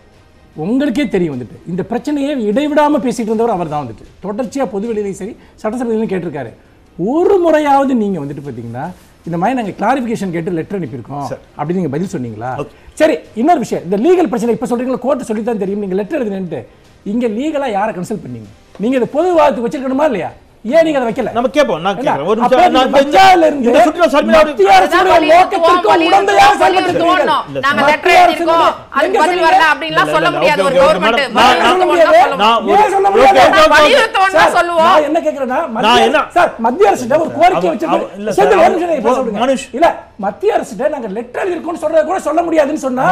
உங்களுக்கே தெரியும் வந்துட்டு இந்த பிரச்சனையை இடைவிடாமல் பேசிகிட்டு இருந்தவர் அவர் தான் வந்துட்டு தொடர்ச்சியாக பொதுவெளியிலையும் சரி சட்டசபையிலையும் கேட்டிருக்காரு. ஒரு முறையாவது நீங்கள் வந்துட்டு பார்த்தீங்கன்னா இந்த மாதிரி நாங்கள் கிளாரிஃபிகேஷன் கேட்டு லெட்டர் அனுப்பியிருக்கோம் அப்படின்னு நீங்கள் பதில் சொன்னீங்களா? சரி இன்னொரு விஷயம் இந்த லீகல் பிரச்சனை இப்போ சொல்கிறீங்களா கோர்ட்டு சொல்லி தான் தெரியும் நீங்கள் லெட்டர் எழுதுனேன்ட்டு. இங்கே லீகலாக யாரை கன்சல்ட் பண்ணீங்க? நீங்கள் இதை பொது வாதத்துக்கு வச்சிருக்கணுமா இல்லையா? ஏன் நீங்க அதை வைக்கல? நம்ம கேப்போம். நான் கேக்குறேன் ஒரு நிமிஷம். நான் பஞ்சாயத்துல இருந்து இந்த சுற்றுலா சர்மிலாவுடைய தியாரசோட லோகத்திற்கு உடந்தையா செயல்பட்டு தோணும். நாங்க லெட்டர் எழுதிருக்கோம். அதுக்கு பதில் வரல அப்படினா சொல்ல முடியாது. ஒரு கவர்மெண்ட் நான் லோகத்தோட சொல்லுவோம். நான் என்ன கேக்குறேன்னா நான் என்ன சார் மத்திய அரசுட்ட ஒரு கோரிக்கை வச்சிருக்கோம். செந்தில் ஒரு நிமிஷம் இப்ப சொல்லுங்க. மனுஷ் இல்ல மத்திய அரசுட்ட நாங்க லெட்டர் எழுதிருக்கோம்னு சொல்றத கூட சொல்ல முடியாதுன்னு சொன்னா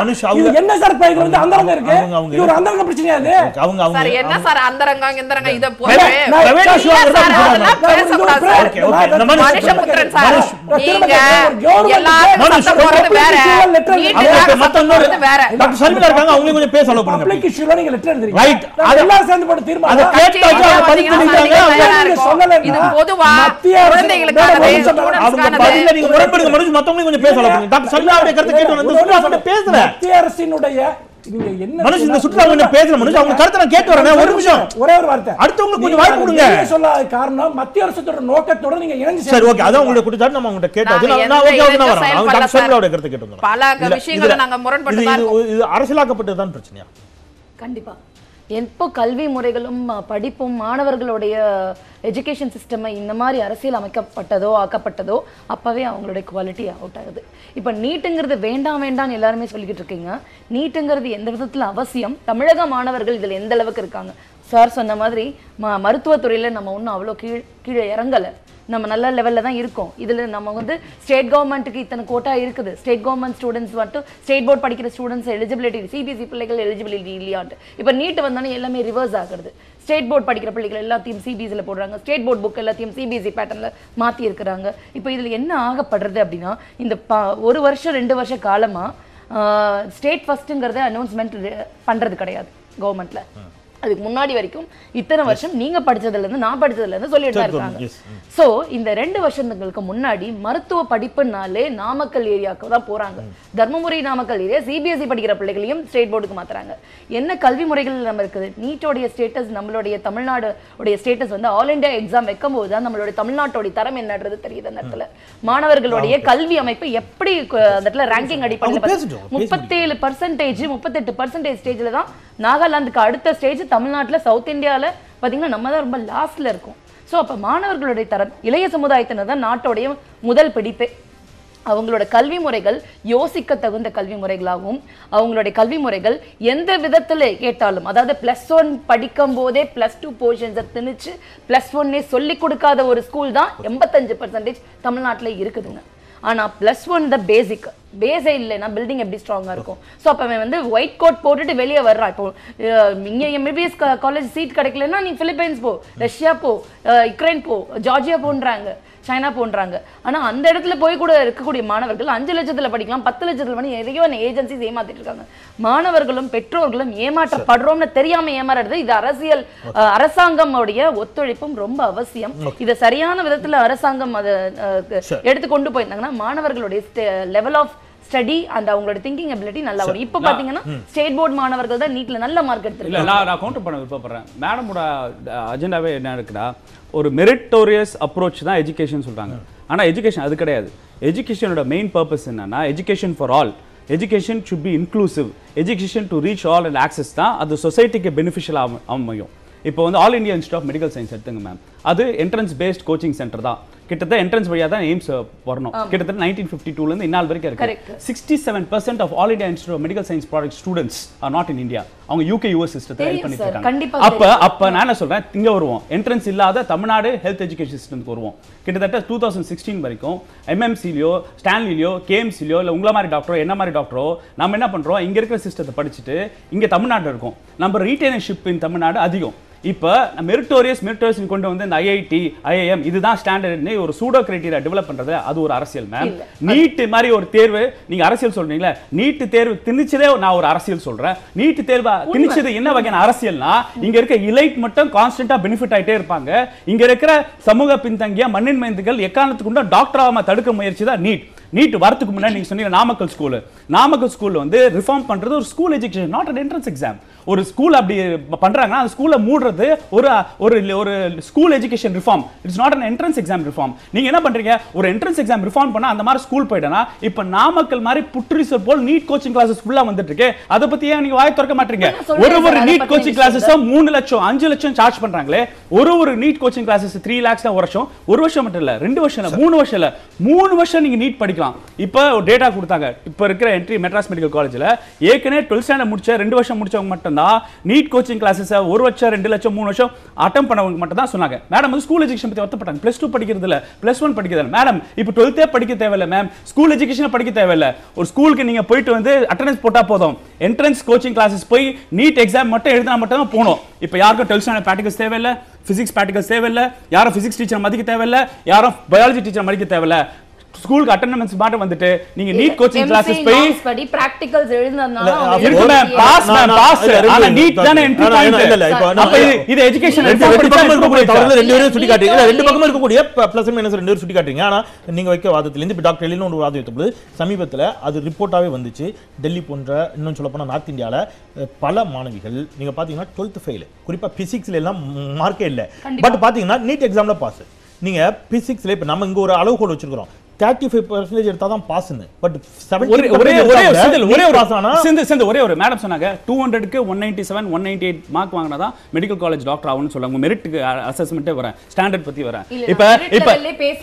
இது என்ன சார் பைக்கு வந்து அந்தரங்க இருக்கு. இது ஒரு அந்தரங்க பிரச்சனையா இது? அவங்க அவங்க சார் என்ன சார் அந்தரங்க இந்தரங்க இத போறே அரசினுடைய மனுஷன் இந்த சுற்றுலா பேசுற மனுஷன் அவங்க கருத்தை நான் கேட்டு வரேன். ஒரு நிமிஷம் ஒரே ஒரு வார்த்தை அடுத்தவங்களுக்கு கொஞ்சம் வாய்ப்பு கொடுங்க. சொல்லாத காரணம் மத்திய அரசோட நோக்கத்தோட நீங்க இணைஞ்சு சரி ஓகே அதான் உங்களுக்கு கொடுத்தாரு. நம்ம அவங்க கேட்டாச்சு நான் ஓகே நான் வரேன். அவங்க டாக்டர் சர்மிலாவோட கருத்தை கேட்டு வந்தோம். பல விஷயங்களை நாங்க முரண்பட்டு தான் இது அரசியலாக்கப்பட்டது தான் பிரச்சனையா? கண்டிப்பா எப்போ கல்வி முறைகளும் படிப்பும் மாணவர்களுடைய எஜுகேஷன் சிஸ்டமை இந்த மாதிரி அரசியல் அமைக்கப்பட்டதோ ஆக்கப்பட்டதோ அப்போவே அவங்களுடைய குவாலிட்டி அவுட் ஆகுது. இப்போ நீட்டுங்கிறது வேண்டாம் வேண்டாம்னு எல்லாருமே சொல்லிக்கிட்டு இருக்கீங்க. நீட்டுங்கிறது எந்த விதத்தில் அவசியம்? தமிழக மாணவர்கள் இதில் எந்த அளவுக்கு இருக்காங்க? சார் சொன்ன மாதிரி ம மருத்துவத்துறையில் நம்ம ஒன்றும் அவ்வளோ கீழ் கீழே இறங்கலை, நம்ம நல்ல லெவலில் தான் இருக்கோம். இதில் நம்ம வந்து ஸ்டேட் கவர்மெண்ட்டுக்கு இத்தனை கோட்டா இருக்குது, ஸ்டேட் கவர்மெண்ட் ஸ்டூடெண்ட்ஸ் மட்டும் ஸ்டேட் போர்ட் படிக்கிற ஸ்டூடெண்ட்ஸ் எலிஜிபிலிட்டி, சிபிஎஸ்சி பிள்ளைகள் எலிஜிபிலிட்டி இல்லையாட்டு. இப்போ நீட்டு வந்தானே எல்லாமே ரிவர்ஸ் ஆகுறது. ஸ்டேட் போர்ட் படிக்கிற பிள்ளைகள் எல்லாத்தையும் சிபிஎஸ்சியில் போடுறாங்க, ஸ்டேட் போர்ட் புக் எல்லாத்தையும் சிபிஎஸ்சி பேட்டர்னில் மாற்றி இருக்கிறாங்க. இப்போ இதில் என்ன ஆகப்படுறது அப்படின்னா, இந்த ப ஒரு வருஷம் ரெண்டு வருஷ காலமாக ஸ்டேட் ஃபஸ்ட்டுங்கிறத அனௌன்ஸ்மெண்ட் பண்ணுறது கிடையாது கவர்மெண்ட்டில். அதுக்கு முன்னாடி வரைக்கும் இத்தனை வருஷம் நீங்க படிச்சதுல இருந்து நான் படிச்சதுல இருந்து சொல்லிட்டு தான் இருக்காங்க. சோ இந்த ரெண்டு வருஷங்களுக்கு முன்னாடி மருத்துவ படிப்புனாலே நாமக்கல் ஏரியாவுக்கு தான் போறாங்க. தர்மபுரி நாமக்கல் ஏரியா சிபிஎஸ்சி படிக்கிற பிள்ளைகளையும் ஸ்டேட் போர்டுக்கு மாத்துறாங்க. என்ன கல்வி முறைகள் நம்ம இருக்குது? நீட்டோடைய ஸ்டேட்டஸ், நம்மளுடைய தமிழ்நாடு உடைய ஸ்டேட்டஸ் வந்து ஆல் இண்டியா எக்ஸாம் வைக்கும் போது தான் நம்மளுடைய தமிழ்நாட்டோடைய தரம் என்னன்றது தெரியுது. அந்த இடத்துல மாணவர்களுடைய கல்வி அமைப்பு எப்படி அந்த இடத்துல ரேங்கிங் அடிப்படையில் முப்பத்தேழு பர்சன்டேஜ் முப்பத்தெட்டு பர்சன்டேஜ் ஸ்டேஜ்ல தான் நாகாலாந்துக்கு அடுத்த ஸ்டேஜ் தமிழ்நாட்டில். சவுத் இந்தியாவில் பார்த்தீங்கன்னா நம்ம தான் ரொம்ப லாஸ்ட்டில் இருக்கும். ஸோ அப்போ மாணவர்களுடைய தரம், இளைய சமுதாயத்தினர் தான் நாட்டோடைய முதல் பிடிப்பே. அவங்களோட கல்வி முறைகள் யோசிக்க தகுந்த கல்வி முறைகளாகவும், அவங்களுடைய கல்வி முறைகள் எந்த விதத்தில் கேட்டாலும், அதாவது ப்ளஸ் ஒன் படிக்கும் போதே ப்ளஸ் டூ போர்ஷன்ஸை திணிச்சு ப்ளஸ் ஒன்னே சொல்லிக் கொடுக்காத ஒரு ஸ்கூல் தான் எண்பத்தஞ்சு பர்சன்டேஜ் தமிழ்நாட்டில் இருக்குதுங்க. ஆனால் ப்ளஸ் ஒன் த பேசிக் பேஸே இல்லைன்னா பில்டிங் எப்படி ஸ்ட்ராங்காக இருக்கும்? ஸோ அப்போ அவன் வந்து ஒயிட் கோட் போட்டுட்டு வெளியே வர்றான். இப்போ இங்கே எம்பிபிஎஸ் காலேஜ் சீட் கிடைக்கலன்னா நீ பிலிப்பைன்ஸ் போ, ரஷ்யா போ, யுக்ரைன் போ, ஜார்ஜியா போன்றாங்க, சைனா போன்றாங்க. ஆனால் அந்த இடத்துல போய் கூட இருக்கக்கூடிய மாணவர்கள் அஞ்சு லட்சத்தில் படிக்கலாம், பத்து லட்சத்தில் பண்ணி எதையோ ஏஜென்சிஸ் ஏமாத்திட்டு இருக்காங்க. மாணவர்களும் பெற்றோர்களும் ஏமாற்றப்படுறோம்னு தெரியாமல் ஏமாறது. இது அரசியல் அரசாங்கமுடைய ஒத்துழைப்பும் ரொம்ப அவசியம். இதை சரியான விதத்தில் அரசாங்கம் அதை எடுத்து கொண்டு போயிருந்தாங்கன்னா மாணவர்களுடைய லெவல் ஆஃப் ஸ்டடி அண்ட் அவங்களோட திங்கிங் எபிலிட்டி நல்லா வரும். இப்போ பார்த்தீங்கன்னா ஸ்டேட் போர்ட் மாணவர்கள் தான் நீட்டில் நல்ல மார்க் எடுத்துருக்காங்க. நான் நான் கவுண்டர் பண்ண விருப்பப்படுறேன். மேடமோட அஜெண்டாவே என்ன இருக்குன்னா, ஒரு மெரிட்டோரியஸ் அப்ரோச் தான் எஜுகேஷன் சொல்கிறாங்க. ஆனால் எஜுகேஷன் அது கிடையாது. எஜுகேஷனோட மெயின் பர்பஸ் என்னன்னா, education for all, education should be inclusive, education to reach all and access தான் அது சொசைட்டிக்கு பெனிஃபிஷியலாக அமையும். இப்போ வந்து all India institute of medical science எடுத்துங்க மேம், அது என்ட்ரன்ஸ் பேஸ்ட் கோச்சிங் சென்டர் தான். கிட்டத்தட்ட என்ட்ரன்ஸ் வழியாக தான் எய்ம்ஸ் வரணும். கிட்டத்தட்ட நைன்டீன் ஃபிஃப்டி டூலேருந்து இந்நாள் வரைக்கும் இருக்குது. Sixty seven percent of all India institute of medical science product students are not in India. அவங்க யூகே யூஎஸ் சிஸ்டத்தை ஹெல்ப் பண்ணிட்டு இருக்காங்க. அப்போ அப்போ நான் என்ன சொல்கிறேன், இங்கே வருவோம், என்ட்ரன்ஸ் இல்லாத தமிழ்நாடு ஹெல்த் எஜுகேஷன் சிஸ்டத்துக்கு வருவோம். கிட்டத்தட்ட டூ தௌசண்ட் சிக்ஸ்டீன் வரைக்கும் எம்எம்சிலையோ ஸ்டான்லிலையோ கேஎம்சிலையோ இல்லை உங்களை மாதிரி டாக்டரோ என்ன மாதிரி டாக்டரோ நம்ம என்ன பண்ணுறோம், இங்கே இருக்கிற சிஸ்டத்தை படிச்சுட்டு இங்கே தமிழ்நாடு இருக்கும். நம்ம ரீட்டெயினர்ஷிப் இன் தமிழ்நாடு அதிகம். இப்போ மெரிட்டோரியஸ் மெரிட்டோரியஸ் கொண்டு வந்து இந்த ஐஐடி ஐஐஎம் இதுதான் ஸ்டாண்டர்ட்னு ஒரு சூடோ கிரைட்டீரியா டெவலப் பண்ணுறது அது ஒரு அரசியல் மேம். நீட்டு மாதிரி ஒரு தேர்வு நீங்கள் அரசியல் சொல்கிறீங்களா? நீட்டு தேர்வு திணிச்சதே நான் ஒரு அரசியல் சொல்கிறேன். நீட்டு தேர்வு திணிச்சது என்ன வகையான அரசியல்னா, இங்கே இருக்க இலைட் மட்டும் கான்ஸ்டன்ட்டாக பெனிஃபிட் ஆகிட்டே இருப்பாங்க. இங்கே இருக்கிற சமூக பின்தங்கிய மண்ணின் மைந்துகள் எக்காரணத்துக்குண்டா டாக்டராக தடுக்க முயற்சி தான் நீட். நீட் வரதுக்கு முன்னாடி நீங்க சொன்னீங்க நாமக்கல் ஸ்கூல், நாமக்கல் ஸ்கூல்ல வந்து ரிஃபார்ம் பண்றது ஒரு school education, not an entrance exam. ஒரு ஸ்கூல் அப்படி பண்றாங்கன்னா அந்த ஸ்கூலை மூடுறது ஒரு ஒரு school education reform. It's not an entrance exam reform. நீங்க என்ன பண்றீங்க, ஒரு என்ட்ரன்ஸ் எக்ஸாம் ரிஃபார்ம் பண்ணா அந்த மாதிரி ஸ்கூல் போயிட்டனா இப்போ நாமக்கல் மாதிரி புற்றுசர் போல் நீட் கோச்சிங் கிளாஸஸ் ஃபுல்லா வந்துட்டு இருக்கு. அதை பத்தி ஏன் நீங்க வாயை திறக்க மாட்டீங்க? ஒரு ஒரு நீட் கோச்சிங் கிளாஸஸ் மூணு லட்சம் அஞ்சு லட்சம் சார்ஜ் பண்றாங்களே. ஒரு ஒரு நீட் coaching classes three lakhs தான் வருஷம். ஒரு வருஷம் மட்டும் இல்ல, ரெண்டு வருஷம் இல்ல, மூணு வருஷம் இல்ல, மூணு வருஷம் நீங்க நீட் படிக்கலாம். இப்போ டேட்டா கொடுத்தாங்க. இப்போ இருக்கிற என்ட்ரி மெட்ராஸ் மெடிக்கல் காலேஜில் ஏற்கனவே டுவெல்த் ஸ்டாண்டர்ட் முடிச்ச ரெண்டு வருஷம் முடிச்சவங்க மட்டும்தான் நீட் கோச்சிங் கிளாஸஸ் ஒரு வருஷம் ரெண்டு லட்சம் மூணு வருஷம் அட்டம் பண்ணவங்க மட்டும் தான் சொன்னாங்க. மேடம் வந்து ஸ்கூல் எஜுகேஷன் பற்றி வருத்தப்பட்டாங்க. பிளஸ் டூ படிக்கிறது இல்லை, பிளஸ் ஒன் படிக்கிறது இல்லை. மேடம் இப்போ டுவெல்த்தே படிக்க தேவையில்லை மேம், ஸ்கூல் எஜுகேஷனை படிக்க தேவையில்லை. ஒரு ஸ்கூலுக்கு நீங்கள் போயிட்டு வந்து அட்டண்டன்ஸ் போட்டால் போதும், என்ட்ரன்ஸ் கோச்சிங் கிளாஸஸ் போய் நீட் எக்ஸாம் மட்டும் எழுதினா மட்டும் தான் போகணும். இப்போ யாருக்கும் டுவெல்த் ஸ்டாண்டர்ட் ப்ராக்டிகல்ஸ் தேவையில்லை, ஃபிசிக்ஸ் ப்ராக்டிகல்ஸ் தேவையில்லை, யாரும் ஃபிசிக்ஸ் டீச்சர் மதிக்க தேவையில்லை, யாரும் பயாலஜி டீச்சர் மதிக்க தேவையில்லை. ஸ்கூலுக்கு அட்டெண்டன்ஸ் மாட்ட வந்துட்டு நீங்க நீட் கோச்சிங் கிளாसेस போய் படி பிராக்டிகல்ஸ் எழுதுனதனால இருக்குமே பாஸ் பாஸ் ஆனா நீட் தான என்ட்ரி பாயிண்ட் இல்ல. அப்ப இது எஜுகேஷன் ரெண்டு பக்கமும் இருக்குதுல, ரெண்டு பேரும் சுட்டி காட்டுறீங்க, ரெண்டு பக்கமும் இருக்க கூடிய பிளஸ் மைனஸ் ரெண்டு பேரும் சுட்டி காட்டுறீங்க. ஆனா நீங்க வைக்க வாதத்துல இருந்து இப்ப டாக்டர் எலினோட வாதம் எடுத்தது சமீபத்துல அது ரிப்போர்ட்டாவே வந்துச்சு. டெல்லி போன்ற இன்னும் சொல்ல போனா நார்த் இந்தியால பல மாணவிகள் நீங்க பாத்தீங்கன்னா பன்னிரண்டாவது ஃபெயில், குறிப்பா பிசிக்ஸ்ல எல்லாம் மார்க்கே இல்ல. பட் பாத்தீங்கன்னா நீட் எக்ஸாம்ல பாஸ். நீங்க பிசிக்ஸ்ல இப்ப நம்ம இங்க ஒரு அளவுகோல் வச்சிருக்கோம், thirty-five percent எடுத்தா தான் பாஸ்னு பட் ஒரே ஒரே ஒரே பாஸ் ஆனா செந்து செந்து ஒரே ஒரு மேடம் சொன்னாங்க two hundred க்கு one ninety-seven one ninety-eight mark வாங்குனா தான் மெடிக்கல் காலேஜ் டாக்டர் ஆவணும்னு சொல்றாங்க மெரிட் அசெஸ்மென்ட்டே வரேன் ஸ்டாண்டர்ட் பத்தி வரேன் இப்போ இப்போ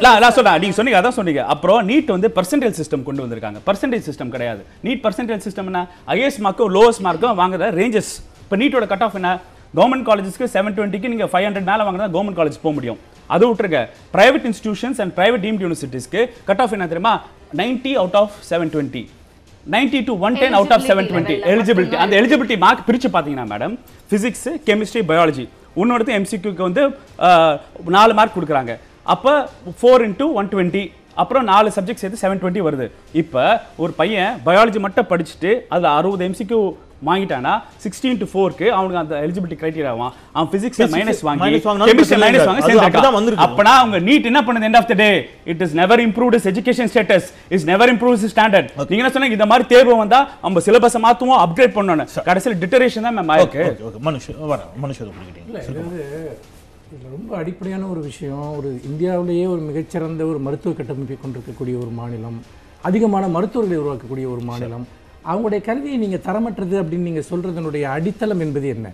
நான் நான் சொல்றேன் நீங்க சொன்னீங்க அதான் சொன்னீங்க அப்புறம் நீட் வந்து परसेंटेज சிஸ்டம் கொண்டு வந்திருக்காங்க परसेंटेज சிஸ்டம் கிடையாது நீட் परसेंटेज சிஸ்டம்னா ஹையஸ்ட் மார்க்கோ லோவஸ்ட் மார்க்கோ வாங்குற ரேஞ்சஸ் இப்போ நீட்டோட கட் ஆஃப் என்ன government colleges ku seven twenty ku neenga five hundred mela vaangana government college po mudiyum adu utruga private institutions and private deemed universities ku cut off enna theriyuma ninety out of seven twenty ninety to one ten out of seven twenty eligibility and eligibility mark pirichu pathina madam physics chemistry biology unnodhu mcq ku vende four mark kudukranga appo four into one twenty அப்புறம் நாலு subjects சேர்த்து seven twenty வருது இப்போ ஒரு பையன் biology மட்டும் படிச்சுட்டு அதில் அறுபது எம்சிக்கு வாங்கிட்டானா சிக்ஸ்டீன் டு ஃபோருக்கு அவனுக்கு அந்த எலிஜிபிலிட்டி கிரைட்டீரியா ஆகும் அவன் பிசிக்ஸ்ல மைனஸ் வாங்கி கெமிஸ்ட்ரி மைனஸ் வாங்கி சேர்ந்துட்டான் அப்பனா அவங்க நீட் என்ன பண்ணுது end of the day it is never improved is education status is never improves is standard நீங்க என்ன சொன்னீங்க இந்த மாதிரி தேர்வு வந்தா நம்ம சிலபஸை மாத்துவோம் அப்கிரேட் பண்ணணும் கடைசில டிட்டரேஷன் தான் மேம் ஆயிருக்கு மனுஷ வர மனுஷ குடிக்கிட்டீங்க இதில் ரொம்ப அடிப்படையான ஒரு விஷயம் ஒரு இந்தியாவிலேயே ஒரு மிகச்சிறந்த ஒரு மருத்துவ கட்டமைப்பை கொண்டிருக்கக்கூடிய ஒரு மாநிலம் அதிகமான மருத்துவர்களை உருவாக்கக்கூடிய ஒரு மாநிலம் அவங்களுடைய கல்வியை நீங்கள் தரமற்றது அப்படின்னு நீங்கள் சொல்கிறதுனுடைய அடித்தளம் என்பது என்ன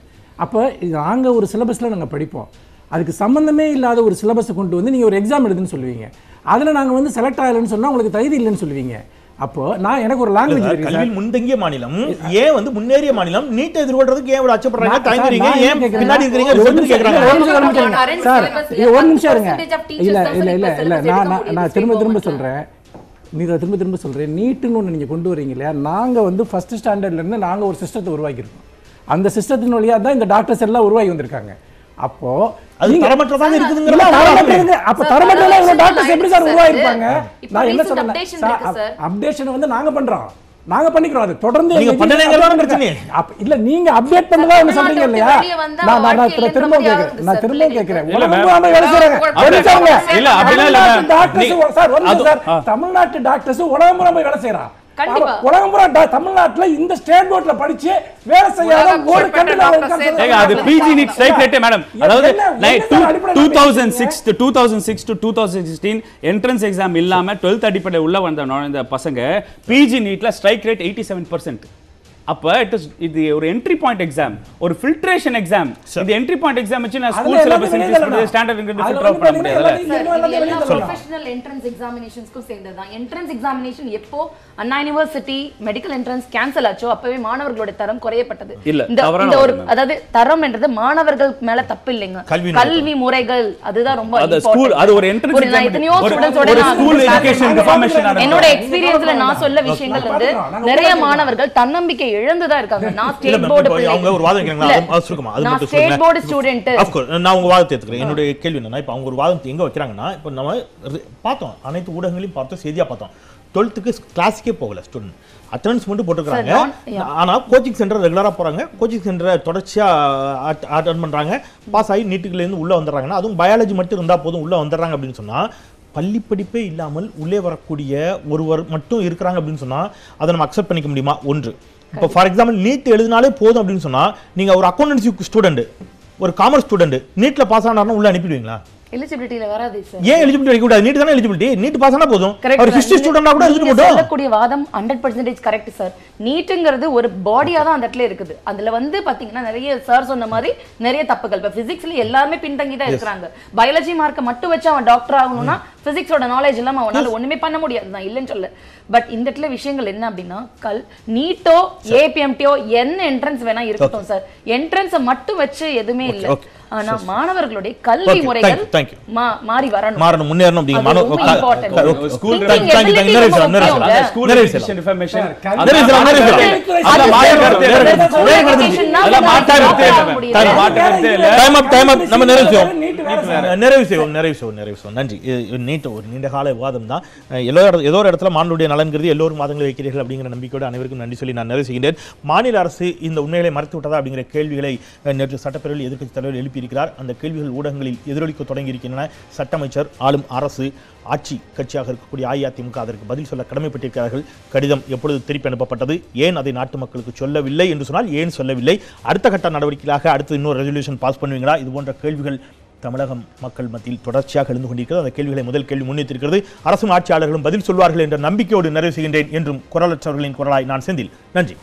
அப்போ நாங்கள் ஒரு சிலபஸில் நாங்கள் படிப்போம் அதுக்கு சம்மந்தமே இல்லாத ஒரு சிலபஸை கொண்டு வந்து நீங்கள் ஒரு எக்ஸாம் எழுதுன்னு சொல்லுவீங்க அதில் நாங்கள் வந்து செலக்ட் ஆகலைன்னு சொன்னால் உங்களுக்கு தகுதி இல்லைன்னு சொல்லுவீங்க அப்போ நான் எனக்கு ஒரு லாங்குவேஜ் கல்வியில் முன்தங்கிய மாநிலம் ஏன் வந்து முன்னேறிய மாநிலம் நீட் எதிர்கொள்றதுக்கு ஏன் அச்சப்படுறாங்க தயங்குறீங்க ஏன் பின்னாடி இருக்கீங்க ஒன்னு கேக்குறாங்க சார் ஒரு நிமிஷம் இருங்க இல்ல இல்ல இல்ல இல்ல நான் நான் திரும்ப திரும்ப சொல்றேன் நீங்க திரும்ப திரும்ப சொல்றேன் நீட்னு ஒன்னு நீங்க கொண்டு வரீங்க இல்லையா நாங்க வந்து ஃபர்ஸ்ட் ஸ்டாண்டர்ட்ல இருந்து நாங்க ஒரு சிஸ்டத்தை உருவாக்கி இருக்கோம் அந்த சிஸ்டத்தின் வழியா தான் இந்த டாக்டர்ஸ் எல்லாம் உருவாகி வந்திருக்காங்க அப்போ அது தரமற்றதாக இருக்குதுங்கறா அப்ப தரமற்றல இவங்க டாக்டர்ஸ் எப்படி சார் உருவா இருப்பாங்க நான் என்ன சொல்றேன் சார் அப்டேஷன் வந்து நாங்க பண்றோம் நாங்க பண்ணிக்கிறோம் அது தொடர்ந்து நீங்க பண்ணலங்கறதான பிரச்சனை இல்ல நீங்க அப்டேட் பண்ணதா என்ன சொல்றீங்க இல்லையா நான் நான் திரும்ப கேக்குறேன் நான் திரும்ப கேக்குறேன் உலகமா வேலை செய்றாங்க தெரிஞ்சவங்க இல்ல அப்படினா இல்ல டாக்டர்ஸ் சார் வந்து சார் தமிழ்நாட்டு டாக்டர்ஸ் உலகமா வேலை செய்றாங்க கண்டிப்பா உலகம்ப்புற தமிழ்நாட்டுல இந்த ஸ்டேட் போர்ட்ல படிச்சு வேலை செய்யாத ஒரு கண்டிப்பா அது PG நீட் strike rate madam அதாவது two thousand six to two thousand six to two thousand sixteen entrance exam இல்லாம twelfth அடிப்படை உள்ள வந்த இந்த பசங்க பிஜி நீட்ல ஸ்ட்ரைக் ரேட் eighty-seven percent அப்ப இட் இஸ் இது ஒரு என்ட்ரி பாயிண்ட் எக்ஸாம் ஒரு ஃபில்ட்ரேஷன் எக்ஸாம் இந்த என்ட்ரி பாயிண்ட் எக்ஸாம் வச்சு நான் school syllabus increase standard increase drop பண்ண முடியல ப்ரொபஷனல் என்ட்ரன்ஸ் எக்ஸாமினேஷன்ஸ்க்கு சேர்ந்ததான் என்ட்ரன்ஸ் எக்ஸாமினேஷன் எப்போ Anna university medical entrance cancel ஆச்சோ அப்பவே மாணவர்களோட தரம் குறையப்பட்டது இந்த ஒரு அதாவது தரம் என்றது மாணவர்கள் மேல தப்பு இல்லைங்க கல்வி முறைகள் அதுதான் ரொம்ப அது ஸ்கூல் அது ஒரு என்ட்ரன்ஸ் எக்ஸாமினேஷன் ஒரு ஸ்கூல் எஜுகேஷன் ரிஃபார்மேஷன் என்னோட எக்ஸ்பீரியன்ஸ்ல நான் சொல்ல விஷயங்கள் வந்து நிறைய மாணவர்கள் தன்னம்பிக்கை எழுந்ததா இருக்காங்க நான் ஸ்டேட் போர்டு அவங்க ஒரு வாதம் கேக்குறாங்க அது சுருக்குமா அது மட்டும் சொல்றேன் நான் state board student of course நான் உங்க வாதத்தை ஏத்துக்கிறேன் என்னோட கேள்வி என்னன்னா இப்போ அவங்க ஒரு வாதம் எங்க வைக்கறாங்கன்னா இப்போ நம்ம பார்த்தோம் அனைத்து ஊடகங்களையும் பார்த்தோம் சேதியா பார்த்தோம் twelfth க்கு கிளாஸ்க்கே போகல ஸ்டூடண்ட் அட்டெண்டன்ஸ் மட்டும் போட்டுக்கறாங்க ஆனா கோச்சிங் சென்டர் ரெகுலரா போறாங்க கோச்சிங் சென்டரை தொடர்ச்சியா அட்டெண்ட் பண்றாங்க பாஸ் ஆகி நீட்டுக்குள்ள இருந்து உள்ள வந்தறாங்கன்னா அதுவும் பயாலஜி மட்டும் இருந்தா போதும் உள்ள வந்தறாங்க அப்படினு சொன்னா பள்ளி படிப்பே இல்லாமல் உள்ளே வரக்கூடிய ஒருவர் மட்டும் இருக்கறாங்க அப்படினு சொன்னா அதை நம்ம அக்செப்ட் பண்ணிக்க முடியுமா ஒன்று இப்போ ஃபார் எக்ஸாம்பிள் நீட் எழுதினாலே போதும் அப்படின்னு சொன்னால் நீங்கள் ஒரு அக்கௌண்டன்சி ஸ்டூடெண்ட் ஒரு காமர்ஸ் ஸ்டூடெண்ட் நீட்டில் பாஸ் ஆனார்னா உள்ளே அனுப்பிடுவீங்களா எலிஜிபிலிட்டில வராது சார் ஏன் எலிஜிபிலிட்டி வைக்க கூடாது நீட் தான எலிஜிபிலிட்டி நீட் பாஸ் ஆனா போதும் ஒரு ஹிஸ்டரி ஸ்டூடண்டா கூட எழுதிட்டு போறோம் சொல்லக்கூடிய வாதம் one hundred percent correct sir நீட்ங்கிறது ஒரு பாடியா தான் அதட்ல இருக்குது அதுல வந்து பாத்தீங்கன்னா நிறைய சார் சொன்ன மாதிரி நிறைய தப்புகள் இப்ப பிசிக்ஸ்ல எல்லாரும் பின் தங்கி தான் இருக்காங்க பயாலஜி மார்க்க மட்டும் வச்சு அவன் டாக்டர் ஆகணும்னா பிசிக்ஸோட நாலேஜ் இல்லாம அவனால ஒண்ணுமே பண்ண முடியாது நான் இல்லன்னு சொல்ல பட் இந்தட்ல விஷயங்கள் என்ன அப்படினா கல் நீட்டோ ஏபிஎம்டிஓ என்ன என்ட்ரன்ஸ் வேணா இருக்கட்டும் சார் என்ட்ரன்ஸ் மட்டும் வச்சு எதுமே இல்ல ஆனா மாணவர்களுடைய கல்வி முறைகள் மாறி வரணும் மாறணும் முன்னேறணும் அப்படிங்க மாணவ school time time Naresh Naresh school information Naresh Naresh அத மாட்டறது இல்ல மாட்டறது இல்ல மாட்டறது இல்ல டைம் அப் டைம் அப் நம்ம நரேஷோம் நரேஷோம் நரேஷோம் நரேஷோம் நன்றி நீட் ஒரு நீண்ட கால விவாதம் தான் ஏதோ ஏதோ ஒரு இடத்துல மாணவர்களுடைய நலன்கிறது எல்லாரும் வாதங்களை வைக்கிறீர்கள் அப்படிங்கிற நம்பிக்கையோடு அனைவருக்கும் நன்றி சொல்லி நான் நிறைவு செய்கிறேன் மாநில அரசு இந்த உண்மைகளை மறைத்து விட்டதா அப்படிங்கிற கேள்விகளை நேற்று சட்டப்பேரவையில் எதிர்க்கட்சித் தலைவர் எழுப்பி இருக்கிறார் அந்த கேள்விகள் ஊடகங்களில் எதிரொலிக்க தொடங்கி இருக்கின்றன சட்ட அமைச்சர் ஆளும் அரசு ஆட்சி கட்சியாக இருக்கக்கூடிய அஇஅதிமுக அதற்கு பதில் சொல்ல கடமைப்பட்டிருக்கிறார்கள் கடிதம் எப்பொழுது திருப்பி அனுப்பப்பட்டது ஏன் அதை நாட்டு மக்களுக்கு சொல்லவில்லை என்று சொன்னால் ஏன் சொல்லவில்லை அடுத்த கட்ட நடவடிக்கையாக அடுத்து இன்னொரு ரெசல்யூஷன் பாஸ் பண்ணுவீங்களா இது போன்ற கேள்விகள் தமிழகம் மக்கள் மத்தியில் தொடர்ச்சியாக எழுந்து கொண்டிருக்கிறது. அந்த கேள்விகளை முதல் கேள்வி முன்னிட்டிருக்கிறது. அரசும் ஆட்சியாளர்களும் பதில் சொல்வார்கள் என்ற நம்பிக்கையோடு நிறைவு செய்கின்றேன் என்றும் குரலற்றவர்களின் குரலாய் நான் செந்தில். நன்றி.